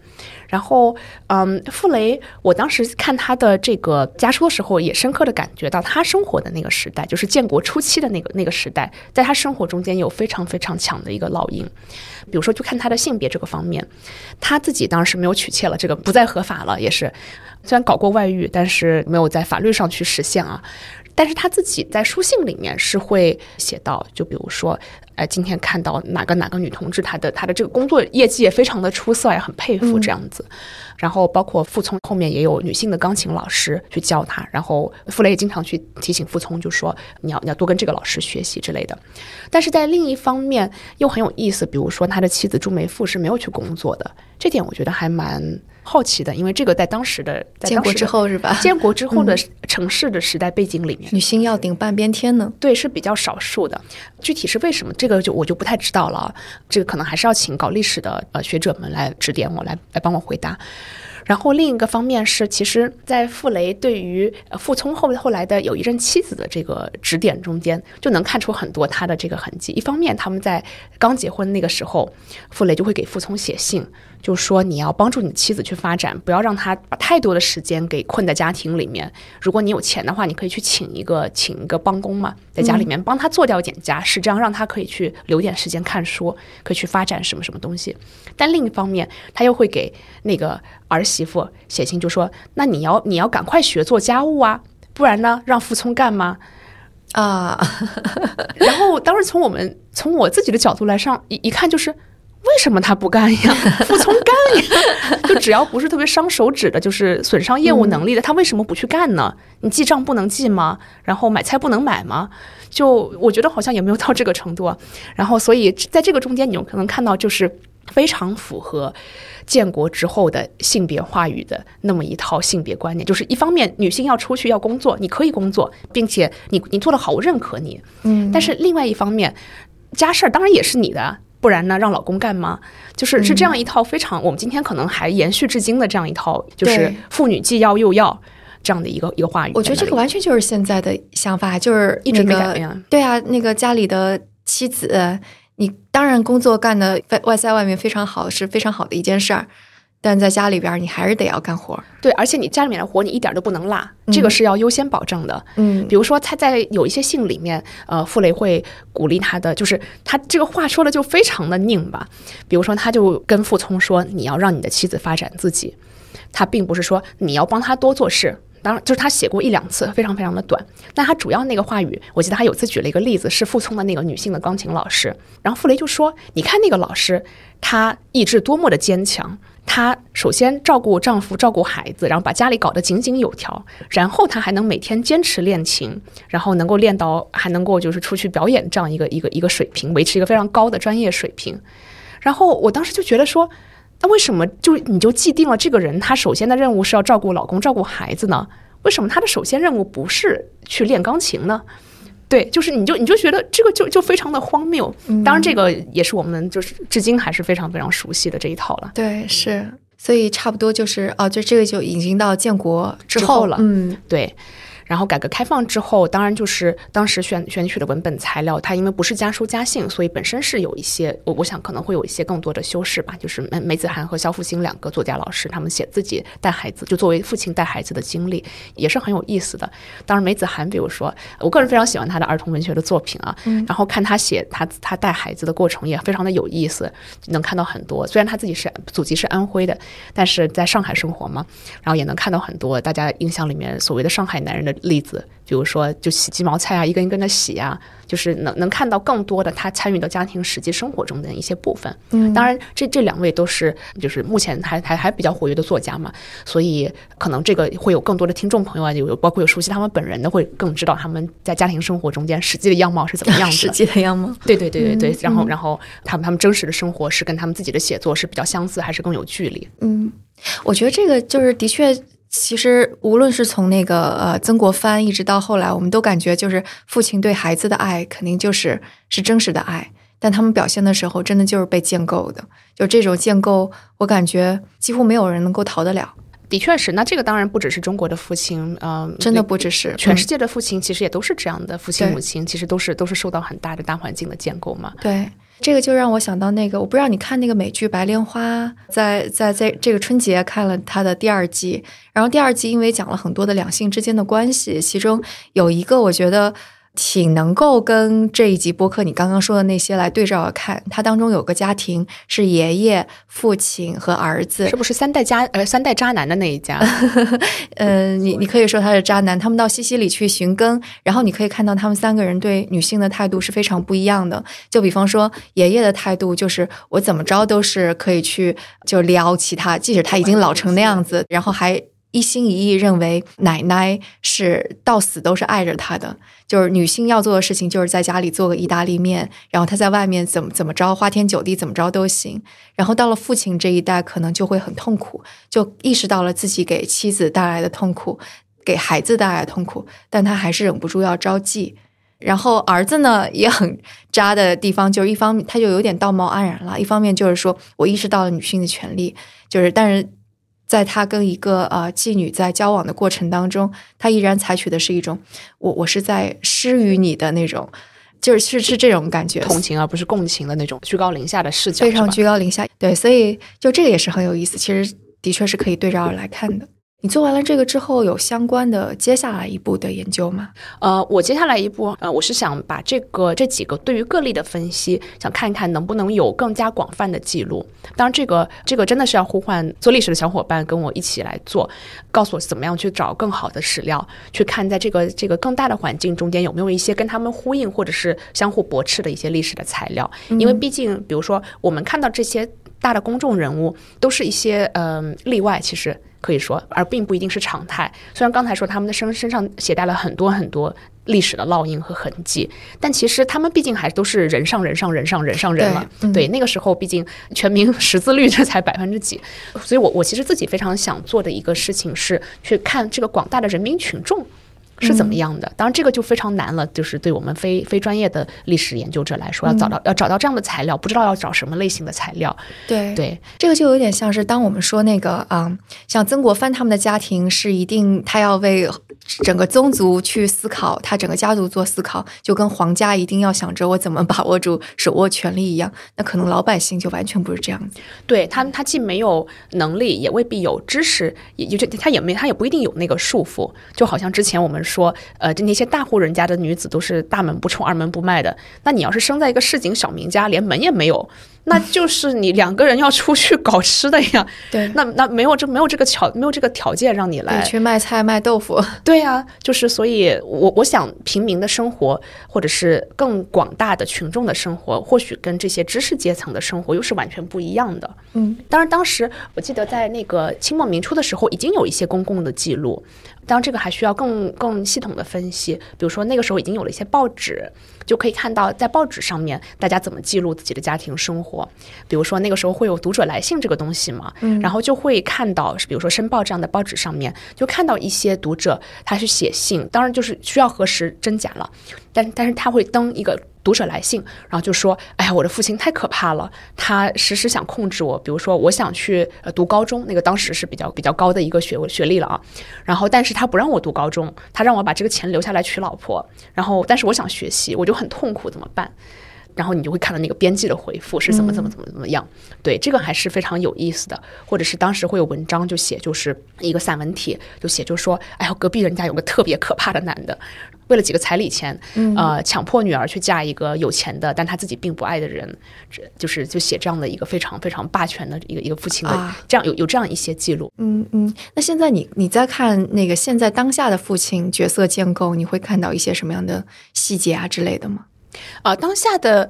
然后嗯，傅雷我当时看他的这个家书的时候，也深刻的感觉到他生活的那个时代，就是建国初期的那个那个时代，在他生活中间有非常非常强的一个烙印。比如说就看他的性别这个方面，他自己当时没有娶妾了，这个不再合法了，也是虽然搞过外遇，但是没有在法律上去实现啊。但是他自己在书信里面是会写到，就比如说，哎，今天看到哪个哪个女同志，她的她的这个工作业绩也非常的出色，也很佩服这样子。嗯、然后包括傅聪后面也有女性的钢琴老师去教他，然后傅雷也经常去提醒傅聪，就说你要你要多跟这个老师学习之类的。但是在另一方面又很有意思，比如说他的妻子朱梅馥是没有去工作的，这点我觉得还蛮好奇的，因为这个在当时的建国之后是吧？建国之后的城市的时代背景里面，女性要顶半边天呢。对，是比较少数的。具体是为什么，这个就我就不太知道了。这个可能还是要请搞历史的呃学者们来指点我，来来帮我回答。然后另一个方面是，其实在傅雷对于傅聪后后来的有一任妻子的这个指点中间，就能看出很多他的这个痕迹。一方面，他们在刚结婚那个时候，傅雷就会给傅聪写信，就说你要帮助你妻子去发展，不要让她把太多的时间给困在家庭里面。如果你有钱的话，你可以去请一个请一个帮工嘛，在家里面帮她做掉一点家事，这样让她可以去留点时间看书，可以去发展什么什么东西。但另一方面，他又会给那个儿媳媳妇写信就说，那你要你要赶快学做家务啊，不然呢让傅聪干嘛啊？ Uh, 然后当时从我们从我自己的角度来上 一, 一看就是，为什么他不干呀？傅聪干呀，就只要不是特别伤手指的，就是损伤业务能力的，他为什么不去干呢？你记账不能记吗？然后买菜不能买吗？就我觉得好像也没有到这个程度啊。然后所以在这个中间，你有可能看到就是非常符合建国之后的性别话语的那么一套性别观念，就是一方面女性要出去要工作，你可以工作，并且你你做得好，我认可你。嗯，但是另外一方面，家事儿当然也是你的，不然呢让老公干嘛？就是是这样一套非常、嗯、我们今天可能还延续至今的这样一套，就是妇女既要又要这样的一个一个话语。我觉得这个完全就是现在的想法，就是、那个、一直没改变、啊。对啊，那个家里的妻子。你当然工作干的外在外面非常好，是非常好的一件事儿，但在家里边你还是得要干活。对，而且你家里面的活你一点都不能落、嗯、这个是要优先保证的。嗯，比如说他在有一些信里面，呃，傅雷会鼓励他的，就是他这个话说的就非常的拧吧。比如说他就跟傅聪说，你要让你的妻子发展自己，他并不是说你要帮他多做事。当然，就是他写过一两次，非常非常的短。但他主要那个话语，我记得他有次举了一个例子，是傅聪的那个女性的钢琴老师。然后傅雷就说：“你看那个老师，她意志多么的坚强。她首先照顾丈夫，照顾孩子，然后把家里搞得井井有条。然后她还能每天坚持练琴，然后能够练到还能够就是出去表演这样一个一个一个水平，维持一个非常高的专业水平。然后我当时就觉得说。”那为什么就你就既定了这个人他首先的任务是要照顾老公照顾孩子呢？为什么他的首先任务不是去练钢琴呢？对，就是你就你就觉得这个就就非常的荒谬。当然这个也是我们就是至今还是非常非常熟悉的这一套了。嗯、对，是，所以差不多就是哦，就这个就已经到建国之后, 之后了。嗯，对。然后改革开放之后，当然就是当时选选取的文本材料，它因为不是家书家信，所以本身是有一些，我我想可能会有一些更多的修饰吧。就是梅梅子涵和肖复兴两个作家老师，他们写自己带孩子，就作为父亲带孩子的经历，也是很有意思的。当然梅子涵，比如说，我个人非常喜欢他的儿童文学的作品啊，嗯、然后看他写他他带孩子的过程也非常的有意思，能看到很多。虽然他自己是祖籍是安徽的，但是在上海生活嘛，然后也能看到很多大家印象里面所谓的上海男人的例子，比如说就洗鸡毛菜啊，一根一根的洗啊，就是能能看到更多的他参与到家庭实际生活中的一些部分。嗯，当然这这两位都是就是目前还还还比较活跃的作家嘛，所以可能这个会有更多的听众朋友啊，有包括有熟悉他们本人的，会更知道他们在家庭生活中间实际的样貌是怎么样子。实际的样貌。对对对对对，嗯、然后然后他们他们真实的生活是跟他们自己的写作是比较相似，还是更有距离？嗯，我觉得这个就是的确。其实无论是从那个呃曾国藩一直到后来，我们都感觉就是父亲对孩子的爱肯定就是是真实的爱，但他们表现的时候真的就是被建构的，就这种建构我感觉几乎没有人能够逃得了。的确是，那这个当然不只是中国的父亲，嗯、呃，真的不只是全世界的父亲，其实也都是这样的，父亲母亲其实都是都是受到很大的大环境的建构嘛。对，这个就让我想到那个，我不知道你看那个美剧《白莲花》，在在在这个春节看了它的第二季，然后第二季因为讲了很多的两性之间的关系，其中有一个我觉得挺能够跟这一集播客你刚刚说的那些来对照看，它当中有个家庭是爷爷、父亲和儿子，是不是三代家呃三代渣男的那一家？呃，你你可以说他是渣男，他们到西西里去寻根，然后你可以看到他们三个人对女性的态度是非常不一样的。就比方说爷爷的态度就是我怎么着都是可以去就撩其他，即使他已经老成那样子，然后还一心一意认为奶奶是到死都是爱着她的，就是女性要做的事情就是在家里做个意大利面，然后她在外面怎么怎么着花天酒地怎么着都行。然后到了父亲这一代可能就会很痛苦，就意识到了自己给妻子带来的痛苦，给孩子带来的痛苦，但他还是忍不住要招妓。然后儿子呢也很渣的地方，就是一方面他就有点道貌岸然了，一方面就是说我意识到了女性的权利，就是但是在他跟一个呃妓女在交往的过程当中，他依然采取的是一种我我是在施于你的那种，就是是是这种感觉，同情而不是共情的那种居高临下的视角，非常居高临下。对，所以就这个也是很有意思，其实的确是可以对照来看的。你做完了这个之后，有相关的接下来一步的研究吗？呃，我接下来一步，呃，我是想把这个这几个对于个例的分析，想看一看能不能有更加广泛的记录。当然，这个这个真的是要呼唤做历史的小伙伴跟我一起来做，告诉我怎么样去找更好的史料，去看在这个这个更大的环境中间有没有一些跟他们呼应或者是相互驳斥的一些历史的材料。嗯、因为毕竟，比如说我们看到这些大的公众人物，都是一些嗯、呃、例外，其实。可以说，而并不一定是常态。虽然刚才说他们的身身上携带了很多很多历史的烙印和痕迹，但其实他们毕竟还都是人上人上人上人上人了。对，嗯、对，那个时候毕竟全民识字率这才百分之几，所以我我其实自己非常想做的一个事情是去看这个广大的人民群众是怎么样的。嗯、当然这个就非常难了，就是对我们非非专业的历史研究者来说，要找到、嗯、要找到这样的材料，不知道要找什么类型的材料。对对，这个就有点像是当我们说那个啊、嗯，像曾国藩他们的家庭是一定他要为整个宗族去思考，他整个家族做思考，就跟皇家一定要想着我怎么把握住手握权力一样，那可能老百姓就完全不是这样子。对，他他既没有能力，也未必有知识，也就他也没他也不一定有那个束缚。就好像之前我们说，呃，那些大户人家的女子都是大门不冲二门不迈的，那你要是生在一个市井小民家，连门也没有，那就是你两个人要出去搞吃的呀。对，那那没有这没有这个条没有这个条件让你来去卖菜卖豆腐。对啊，就是所以我我想平民的生活或者是更广大的群众的生活，或许跟这些知识阶层的生活又是完全不一样的。嗯，当然当时我记得在那个清末民初的时候已经有一些公共的记录，当然这个还需要更更系统的分析。比如说那个时候已经有了一些报纸，就可以看到在报纸上面大家怎么记录自己的家庭生活。比如说那个时候会有读者来信这个东西嘛，嗯、然后就会看到比如说申报这样的报纸上面就看到一些读者他去写信，当然就是需要核实真假了，但但是他会登一个读者来信，然后就说哎呀我的父亲太可怕了，他时时想控制我，比如说我想去读高中，那个当时是比较比较高的一个学学历了啊，然后但是他不让我读高中，他让我把这个钱留下来娶老婆，然后但是我想学习，我就很痛苦怎么办。然后你就会看到那个编辑的回复是怎么怎么怎么怎么样。嗯、对，这个还是非常有意思的。或者是当时会有文章就写，就是一个散文体就写就说哎呦隔壁人家有个特别可怕的男的，为了几个彩礼钱呃，强迫女儿去嫁一个有钱的但他自己并不爱的人，就是就写这样的一个非常非常霸权的一个一个父亲的、啊、这样有有这样一些记录。嗯嗯，那现在你你在看那个现在当下的父亲角色建构，你会看到一些什么样的细节啊之类的吗？呃，当下的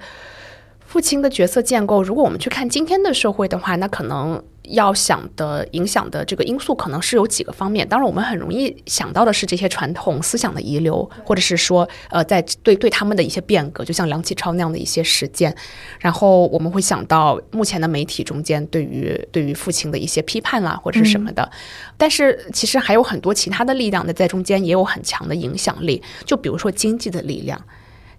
父亲的角色建构，如果我们去看今天的社会的话，那可能要想的影响的这个因素可能是有几个方面。当然我们很容易想到的是这些传统思想的遗留，或者是说呃，在对对他们的一些变革，就像梁启超那样的一些实践。然后我们会想到目前的媒体中间对于对于父亲的一些批判啦，或者是什么的、嗯、但是其实还有很多其他的力量的在中间也有很强的影响力，就比如说经济的力量。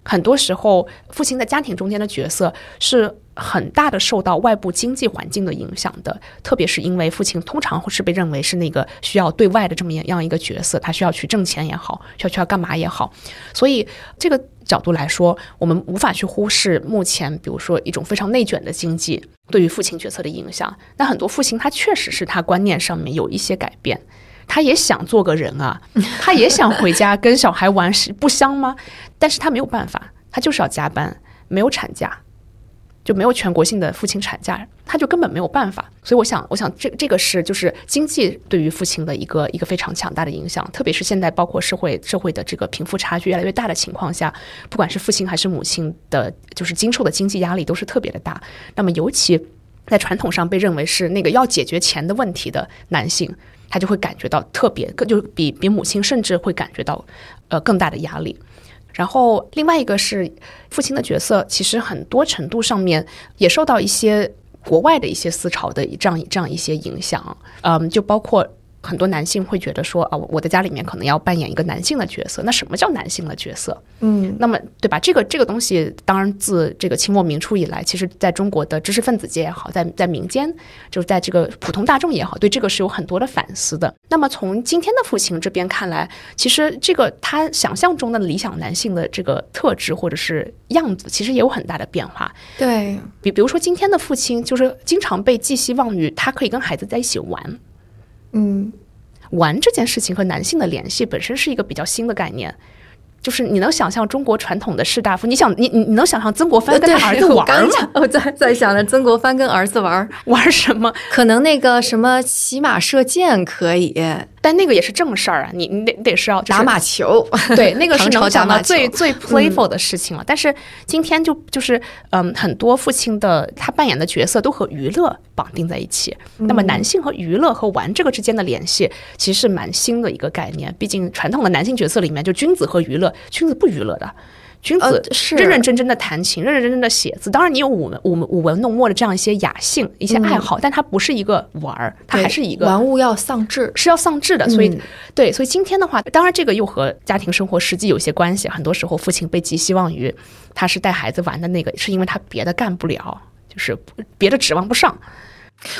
很多时候父亲在家庭中间的角色是很大的受到外部经济环境的影响的，特别是因为父亲通常是被认为是那个需要对外的这么样一个角色，他需要去挣钱也好，需要去要干嘛也好，所以这个角度来说我们无法去忽视目前比如说一种非常内卷的经济对于父亲角色的影响。那很多父亲他确实是他观念上面有一些改变，他也想做个人啊，他也想回家跟小孩玩，是不香吗？但是他没有办法，他就是要加班，没有产假，就没有全国性的父亲产假，他就根本没有办法。所以我想，我想这这个是就是经济对于父亲的一个一个非常强大的影响，特别是现在包括社会社会的这个贫富差距越来越大的情况下，不管是父亲还是母亲的，就是经受的经济压力都是特别的大。那么尤其在传统上被认为是那个要解决钱的问题的男性，他就会感觉到特别，就比比母亲甚至会感觉到呃更大的压力。然后另外一个是父亲的角色其实很多程度上面也受到一些国外的一些思潮的这样这样一些影响，嗯，就包括很多男性会觉得说啊，我在家里面可能要扮演一个男性的角色，那什么叫男性的角色？嗯，那么对吧？这个这个东西，当然自这个清末民初以来，其实在中国的知识分子界也好，在在民间，就是在这个普通大众也好，对这个是有很多的反思的。那么从今天的父亲这边看来，其实这个他想象中的理想男性的这个特质或者是样子，其实也有很大的变化。对，比比如说今天的父亲，就是经常被寄希望于他可以跟孩子在一起玩。嗯，玩这件事情和男性的联系本身是一个比较新的概念，就是你能想象中国传统的士大夫，你想你你能想象曾国藩跟他儿子玩吗？我在在想着曾国藩跟儿子玩玩什么？可能那个什么骑马射箭可以，但那个也是正事儿啊，你你得得是要、就是、打马球，对，那个是能想到最最 playful 的事情了。嗯、但是今天就就是嗯，很多父亲的他扮演的角色都和娱乐绑定在一起。嗯、那么男性和娱乐和玩这个之间的联系，其实是蛮新的一个概念。毕竟传统的男性角色里面，就君子和娱乐。君子不娱乐的，君子是认认真真的弹琴，呃、认认真真的写字。当然，你有舞文、舞舞文弄墨的这样一些雅兴、一些爱好，嗯、但它不是一个玩儿，它还是一个玩物要丧志，是要丧志的。所以，嗯、对，所以今天的话，当然这个又和家庭生活实际有些关系。很多时候，父亲被寄希望于他是带孩子玩的那个，是因为他别的干不了，就是别的指望不上。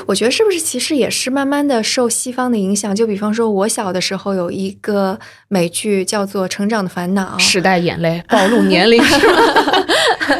我觉得是不是其实也是慢慢的受西方的影响，就比方说我小的时候有一个美剧叫做《成长的烦恼》，时代眼泪暴露年龄是吗？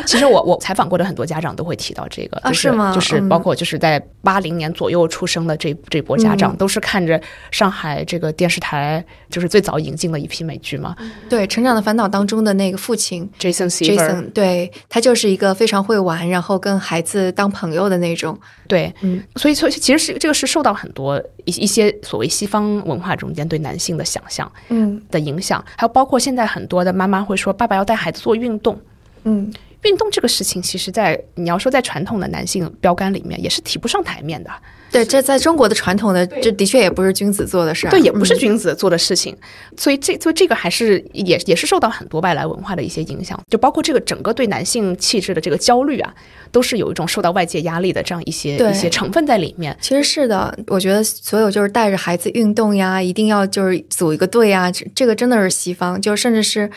其实我我采访过的很多家长都会提到这个、就是、啊是吗？就是包括就是在八零年左右出生的这这波家长、嗯、都是看着上海这个电视台就是最早引进的一批美剧嘛。对，《成长的烦恼》当中的那个父亲 Jason Seaver Jason, 对，他就是一个非常会玩然后跟孩子当朋友的那种。对，嗯，所以，所以其实是这个是受到很多一一些所谓西方文化中间对男性的想象，嗯，的影响，嗯、还有包括现在很多的妈妈会说，爸爸要带孩子做运动，嗯，运动这个事情，其实在，在你要说在传统的男性标杆里面，也是提不上台面的。对，这在中国的传统的，这的确也不是君子做的事、啊，对，也不是君子做的事情。嗯、所以这，所以这个还是也也是受到很多外来文化的一些影响，就包括这个整个对男性气质的这个焦虑啊，都是有一种受到外界压力的这样一些一些成分在里面。其实是的，我觉得所有就是带着孩子运动呀，一定要就是组一个队呀，这个真的是西方，就甚至是。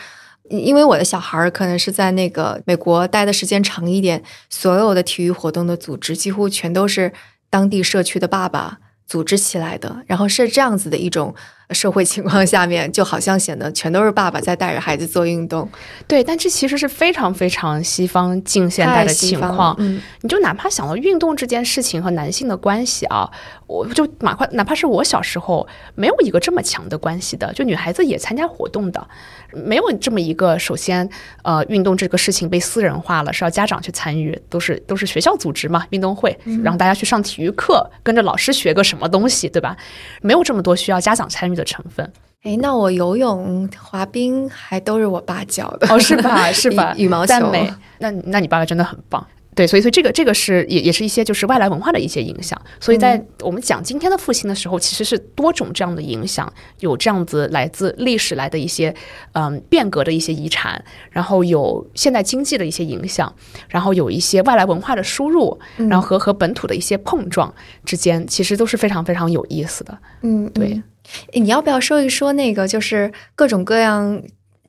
因为我的小孩可能是在那个美国待的时间长一点，所有的体育活动的组织几乎全都是当地社区的爸爸组织起来的，然后是这样子的一种社会情况下面，就好像显得全都是爸爸在带着孩子做运动。对，但这其实是非常非常西方近现代的情况。嗯、你就哪怕想到运动这件事情和男性的关系啊，我就哪怕哪怕是我小时候没有一个这么强的关系的，就女孩子也参加活动的，没有这么一个首先呃运动这个事情被私人化了，是要家长去参与，都是都是学校组织嘛，运动会让大家去上体育课，跟着老师学个什么东西，对吧？没有这么多需要家长参与的的成分。哎，那我游泳、滑冰还都是我爸教的。哦，是吧？是吧？羽毛球。赞美。那那你爸爸真的很棒。对，所以所以这个这个是也也是一些就是外来文化的一些影响。所以在我们讲今天的父亲的时候，嗯、其实是多种这样的影响，有这样子来自历史来的一些嗯变革的一些遗产，然后有现代经济的一些影响，然后有一些外来文化的输入，嗯、然后和和本土的一些碰撞之间，其实都是非常非常有意思的。嗯，对。嗯，你要不要说一说那个就是各种各样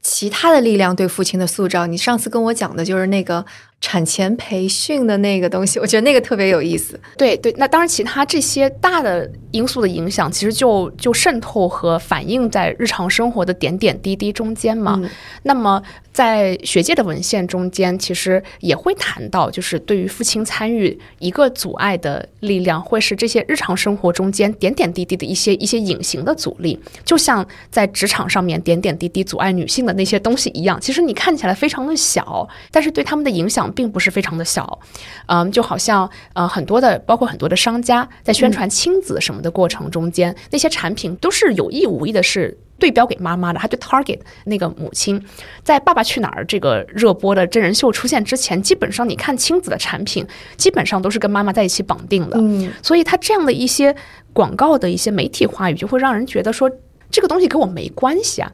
其他的力量对父亲的塑造？你上次跟我讲的就是那个产前培训的那个东西，我觉得那个特别有意思。对对，那当然其他这些大的因素的影响其实就就渗透和反映在日常生活的点点滴滴中间嘛、嗯、那么在学界的文献中间其实也会谈到，就是对于父亲参与一个阻碍的力量会是这些日常生活中间点点滴滴的一些一些隐形的阻力，就像在职场上面点点滴滴阻碍女性的那些东西一样，其实你看起来非常的小，但是对他们的影响并不是非常的小。嗯，就好像呃很多的包括很多的商家在宣传亲子什么的过程中间、嗯、那些产品都是有意无意的是对标给妈妈的，他就 target 那个母亲。在《爸爸去哪儿》这个热播的真人秀出现之前，基本上你看亲子的产品基本上都是跟妈妈在一起绑定的、嗯、所以他这样的一些广告的一些媒体话语就会让人觉得说这个东西跟我没关系啊，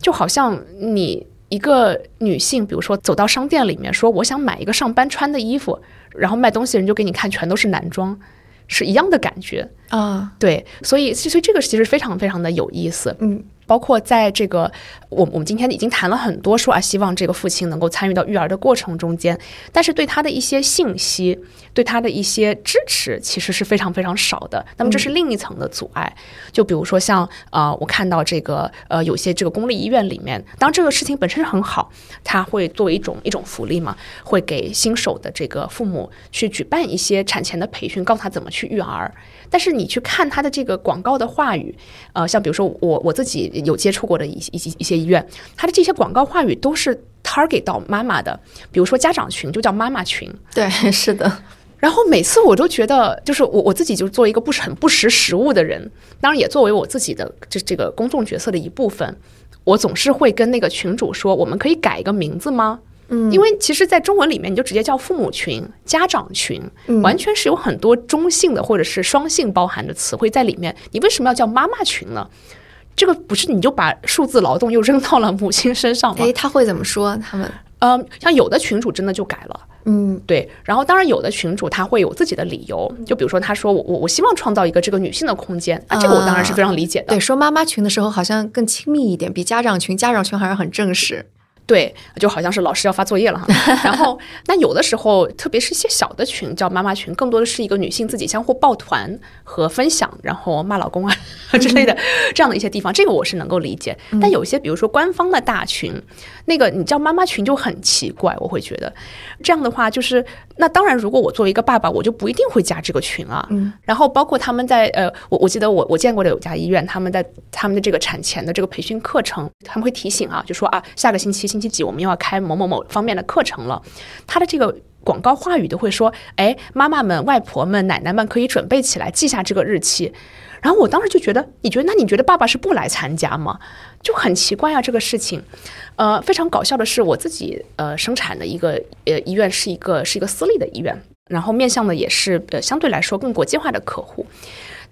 就好像你一个女性比如说走到商店里面说我想买一个上班穿的衣服，然后卖东西的人就给你看全都是男装，是一样的感觉啊。对，所以所以这个其实非常非常的有意思。嗯，包括在这个我我们今天已经谈了很多说啊，希望这个父亲能够参与到育儿的过程中间，但是对他的一些信息对他的一些支持其实是非常非常少的，那么这是另一层的阻碍、嗯、就比如说像呃，我看到这个呃，有些这个公立医院里面，当这个事情本身很好，他会作为一种一种福利嘛，会给新手的这个父母去举办一些产前的培训，告诉他怎么去育儿，但是你去看他的这个广告的话语呃，像比如说我我自己有接触过的一些一些医院，他的这些广告话语都是 target 到妈妈的，比如说家长群就叫妈妈群。对，是的。然后每次我都觉得，就是我我自己就做一个不很不识时务的人，当然也作为我自己的这这个公众角色的一部分，我总是会跟那个群主说，我们可以改一个名字吗？嗯，因为其实在中文里面你就直接叫父母群、家长群，完全是有很多中性的或者是双性包含的词汇在里面，你为什么要叫妈妈群呢？这个不是你就把数字劳动又扔到了母亲身上吗？哎，他会怎么说他们？嗯，像有的群主真的就改了，嗯，对。然后当然有的群主他会有自己的理由，就比如说他说我我我希望创造一个这个女性的空间啊，这个我当然是非常理解的。对，说妈妈群的时候好像更亲密一点，比家长群，家长群好像很正式。对，就好像是老师要发作业了哈。然后那有的时候特别是一些小的群叫妈妈群，更多的是一个女性自己相互抱团和分享，然后骂老公啊之类的这样的一些地方，这个我是能够理解。但有些比如说官方的大群，那个你叫妈妈群就很奇怪，我会觉得这样的话就是那当然如果我作为一个爸爸我就不一定会加这个群啊。然后包括他们在呃，我我记得我我见过的有家医院，他们在他们的这个产前的这个培训课程，他们会提醒啊，就说啊下个星期星期几我们又要开某某某方面的课程了，他的这个广告话语都会说，哎，妈妈们、外婆们、奶奶们可以准备起来，记下这个日期。然后我当时就觉得，你觉得那你觉得爸爸是不来参加吗？就很奇怪啊，这个事情。呃，非常搞笑的是，我自己呃生产的一个呃医院是一个是一个私立的医院，然后面向的也是呃相对来说更国际化的客户。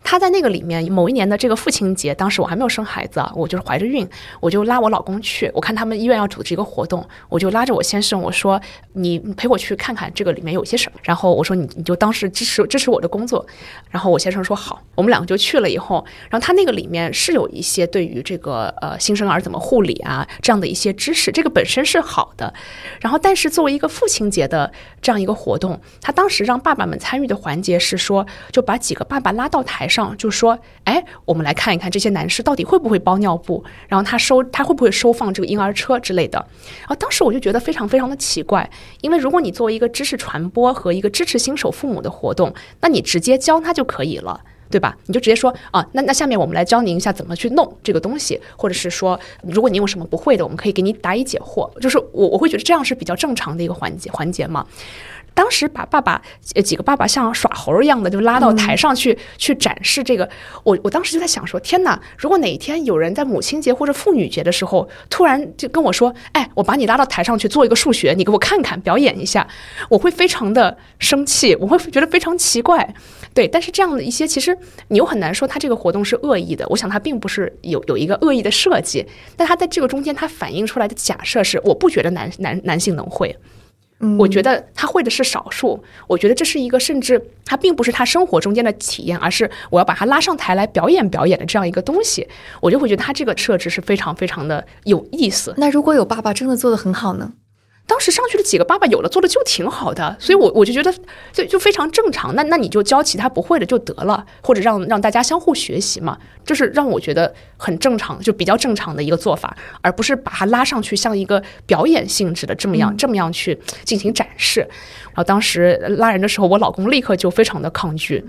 他在那个里面某一年的这个父亲节，当时我还没有生孩子啊，我就是怀着孕，我就拉我老公去，我看他们医院要组织一个活动，我就拉着我先生，我说你陪我去看看这个里面有些什么，然后我说你你就当时支持支持我的工作，然后我先生说好，我们两个就去了以后，然后他那个里面是有一些对于这个呃新生儿怎么护理啊这样的一些知识，这个本身是好的，然后但是作为一个父亲节的这样一个活动，他当时让爸爸们参与的环节是说，就把几个爸爸拉到台上上就说，哎，我们来看一看这些男士到底会不会包尿布，然后他收他会不会收放这个婴儿车之类的。然后当时我就觉得非常非常的奇怪，因为如果你作为一个知识传播和一个支持新手父母的活动，那你直接教他就可以了，对吧？你就直接说啊，那那下面我们来教您一下怎么去弄这个东西，或者是说如果你有什么不会的，我们可以给你答疑解惑，就是我我会觉得这样是比较正常的一个环节环节嘛。当时把爸爸几个爸爸像耍猴一样的就拉到台上去、嗯、去展示这个，我我当时就在想说，天哪，如果哪一天有人在母亲节或者妇女节的时候突然就跟我说，哎，我把你拉到台上去做一个数学，你给我看看表演一下，我会非常的生气，我会觉得非常奇怪。对，但是这样的一些其实你又很难说他这个活动是恶意的，我想他并不是有有一个恶意的设计，但他在这个中间他反映出来的假设是，我不觉得男男男性能会，我觉得他会的是少数，我觉得这是一个甚至他并不是他生活中间的体验，而是我要把他拉上台来表演表演的这样一个东西，我就会觉得他这个设置是非常非常的有意思。那如果有爸爸真的做得很好呢？当时上去的几个爸爸有了做的就挺好的，所以我我就觉得就就非常正常。那那你就教其他不会的就得了，或者让让大家相互学习嘛，这是让我觉得很正常，就比较正常的一个做法，而不是把它拉上去像一个表演性质的这么样、嗯、这么样去进行展示。然后当时拉人的时候，我老公立刻就非常的抗拒，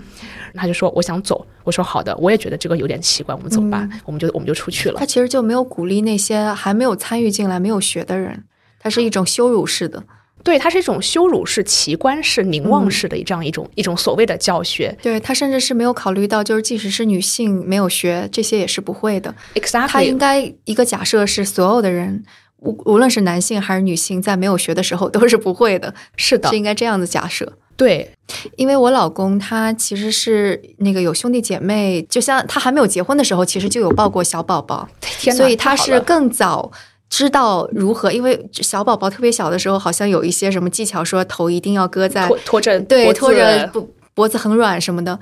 他就说我想走，我说好的，我也觉得这个有点奇怪，我们走吧，嗯、我们就我们就出去了。他其实就没有鼓励那些还没有参与进来、没有学的人。它是一种羞辱式的，对，它是一种羞辱式、奇观式、凝望式的这样一种、嗯、一种所谓的教学。对，它甚至是没有考虑到，就是即使是女性没有学这些也是不会的。Exactly， 它应该一个假设是所有的人，无无论是男性还是女性，在没有学的时候都是不会的。是的，是应该这样的假设。对，因为我老公他其实是那个有兄弟姐妹，就像他还没有结婚的时候，其实就有抱过小宝宝，天哪，所以他是更早。知道如何，因为小宝宝特别小的时候，好像有一些什么技巧，说头一定要搁在拖拖着，对，拖着脖子很软什么的，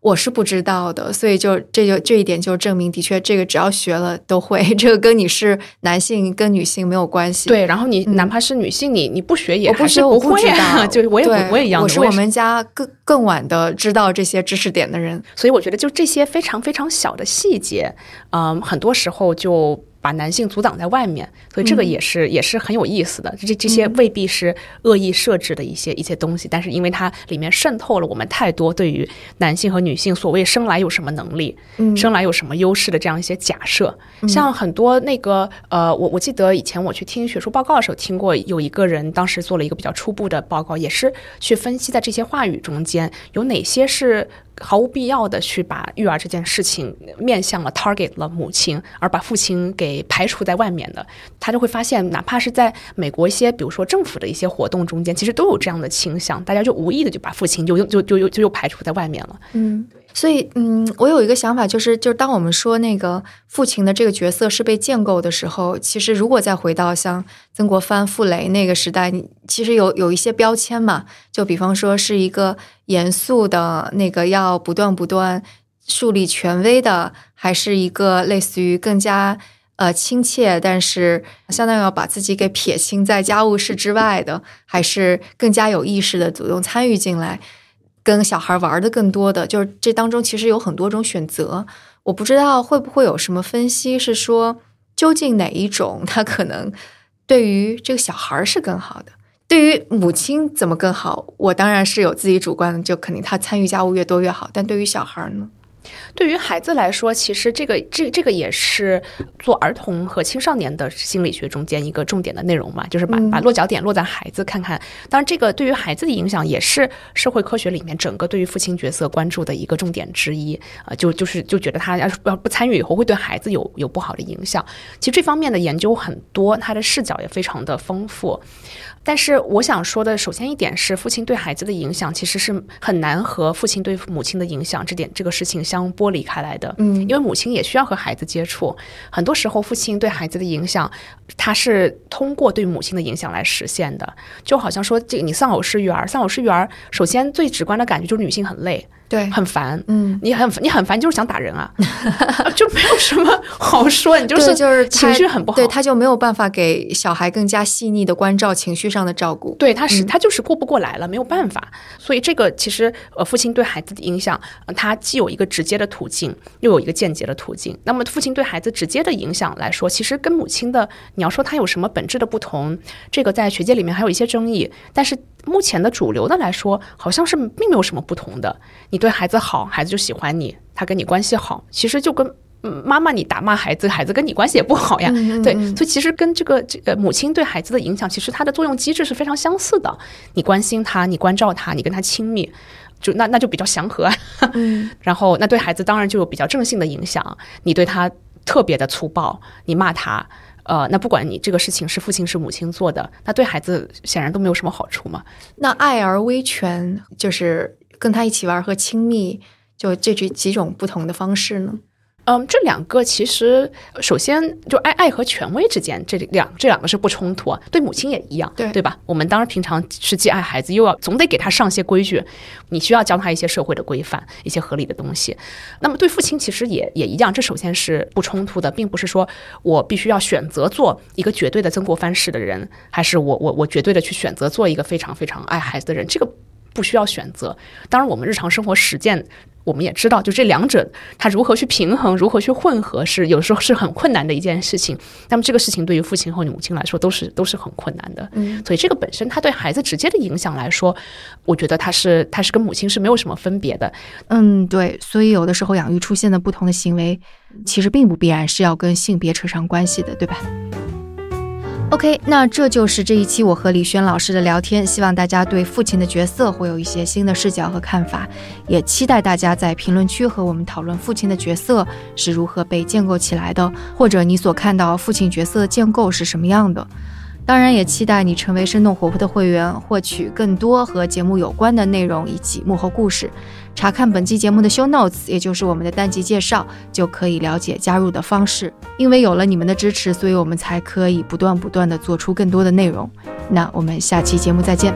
我是不知道的，所以就这就这一点就证明，的确这个只要学了都会，这个跟你是男性跟女性没有关系。对，然后你哪怕是女性，嗯、你你不学也还是不会啊，就我也我也一样的，我是我们家更更晚的知道这些知识点的人，所以我觉得就这些非常非常小的细节，嗯，很多时候就。把男性阻挡在外面，所以这个也是、嗯、也是很有意思的。这这些未必是恶意设置的一些、嗯、一些东西，但是因为它里面渗透了我们太多对于男性和女性所谓生来有什么能力、嗯、生来有什么优势的这样一些假设。嗯、像很多那个呃，我我记得以前我去听学术报告的时候，听过有一个人当时做了一个比较初步的报告，也是去分析在这些话语中间有哪些是。毫无必要的去把育儿这件事情面向了 target 了母亲，而把父亲给排除在外面的，他就会发现，哪怕是在美国一些，比如说政府的一些活动中间，其实都有这样的倾向，大家就无意的就把父亲就就就就就又排除在外面了。嗯，所以嗯，我有一个想法，就是就是当我们说那个父亲的这个角色是被建构的时候，其实如果再回到像曾国藩、傅雷那个时代，其实有有一些标签嘛，就比方说是一个。严肃的那个要不断不断树立权威的，还是一个类似于更加呃亲切，但是相当于要把自己给撇清在家务事之外的，还是更加有意识的主动参与进来，跟小孩玩的更多的，就是这当中其实有很多种选择。我不知道会不会有什么分析是说，究竟哪一种他可能对于这个小孩是更好的。对于母亲怎么更好，我当然是有自己主观的，就肯定他参与家务越多越好。但对于小孩呢？对于孩子来说，其实这个这这个也是做儿童和青少年的心理学中间一个重点的内容嘛，就是把把落脚点落在孩子看看。当然，这个对于孩子的影响也是社会科学里面整个对于父亲角色关注的一个重点之一啊、呃，就就是就觉得他要是不参与以后会对孩子有有不好的影响。其实这方面的研究很多，他的视角也非常的丰富。但是我想说的，首先一点是，父亲对孩子的影响其实是很难和父亲对母亲的影响这点这个事情相剥离开来的，嗯，因为母亲也需要和孩子接触，很多时候父亲对孩子的影响，他是通过对母亲的影响来实现的，就好像说这个你丧偶式育儿，丧偶式育儿，首先最直观的感觉就是女性很累。对，很烦，嗯，你很你很烦，就是想打人啊，就没有什么好说，你就是就是情绪很不好，对，他就没有办法给小孩更加细腻的关照，情绪上的照顾，对，他是、嗯、他就是过不过来了，没有办法，所以这个其实呃，父亲对孩子的影响，他既有一个直接的途径，又有一个间接的途径。那么父亲对孩子直接的影响来说，其实跟母亲的，你要说他有什么本质的不同，这个在学界里面还有一些争议，但是。目前的主流的来说，好像是并没有什么不同的。你对孩子好，孩子就喜欢你，他跟你关系好，其实就跟、嗯、妈妈你打骂孩子，孩子跟你关系也不好呀。嗯嗯嗯对，所以其实跟这个这个母亲对孩子的影响，其实它的作用机制是非常相似的。你关心他，你关照他，你跟他亲密。就那那就比较祥和、啊，嗯、然后那对孩子当然就有比较正性的影响。你对他特别的粗暴，你骂他。呃，那不管你这个事情是父亲是母亲做的，那对孩子显然都没有什么好处嘛。那爱而威权，就是跟他一起玩和亲密，就这几几种不同的方式呢？嗯，这两个其实首先就爱爱和权威之间，这两这两个是不冲突，对母亲也一样，对对吧？我们当然平常是既爱孩子，又要总得给他上些规矩，你需要教他一些社会的规范，一些合理的东西。那么对父亲其实也也一样，这首先是不冲突的，并不是说我必须要选择做一个绝对的曾国藩式的人，还是我我我绝对的去选择做一个非常非常爱孩子的人，这个不需要选择。当然我们日常生活实践，我们也知道就这两者它如何去平衡，如何去混合，是有时候是很困难的一件事情。那么这个事情对于父亲和母亲来说都是都是很困难的、嗯、所以这个本身它对孩子直接的影响来说，我觉得它是它是跟母亲是没有什么分别的。嗯，对，所以有的时候养育出现的不同的行为其实并不必然是要跟性别扯上关系的，对吧？OK， 那这就是这一期我和李轩老师的聊天，希望大家对父亲的角色会有一些新的视角和看法，也期待大家在评论区和我们讨论父亲的角色是如何被建构起来的，或者你所看到父亲角色的建构是什么样的。当然也期待你成为生动活泼的会员，获取更多和节目有关的内容以及幕后故事。查看本期节目的 show notes， 也就是我们的单集介绍，就可以了解加入的方式。因为有了你们的支持，所以我们才可以不断不断地做出更多的内容。那我们下期节目再见。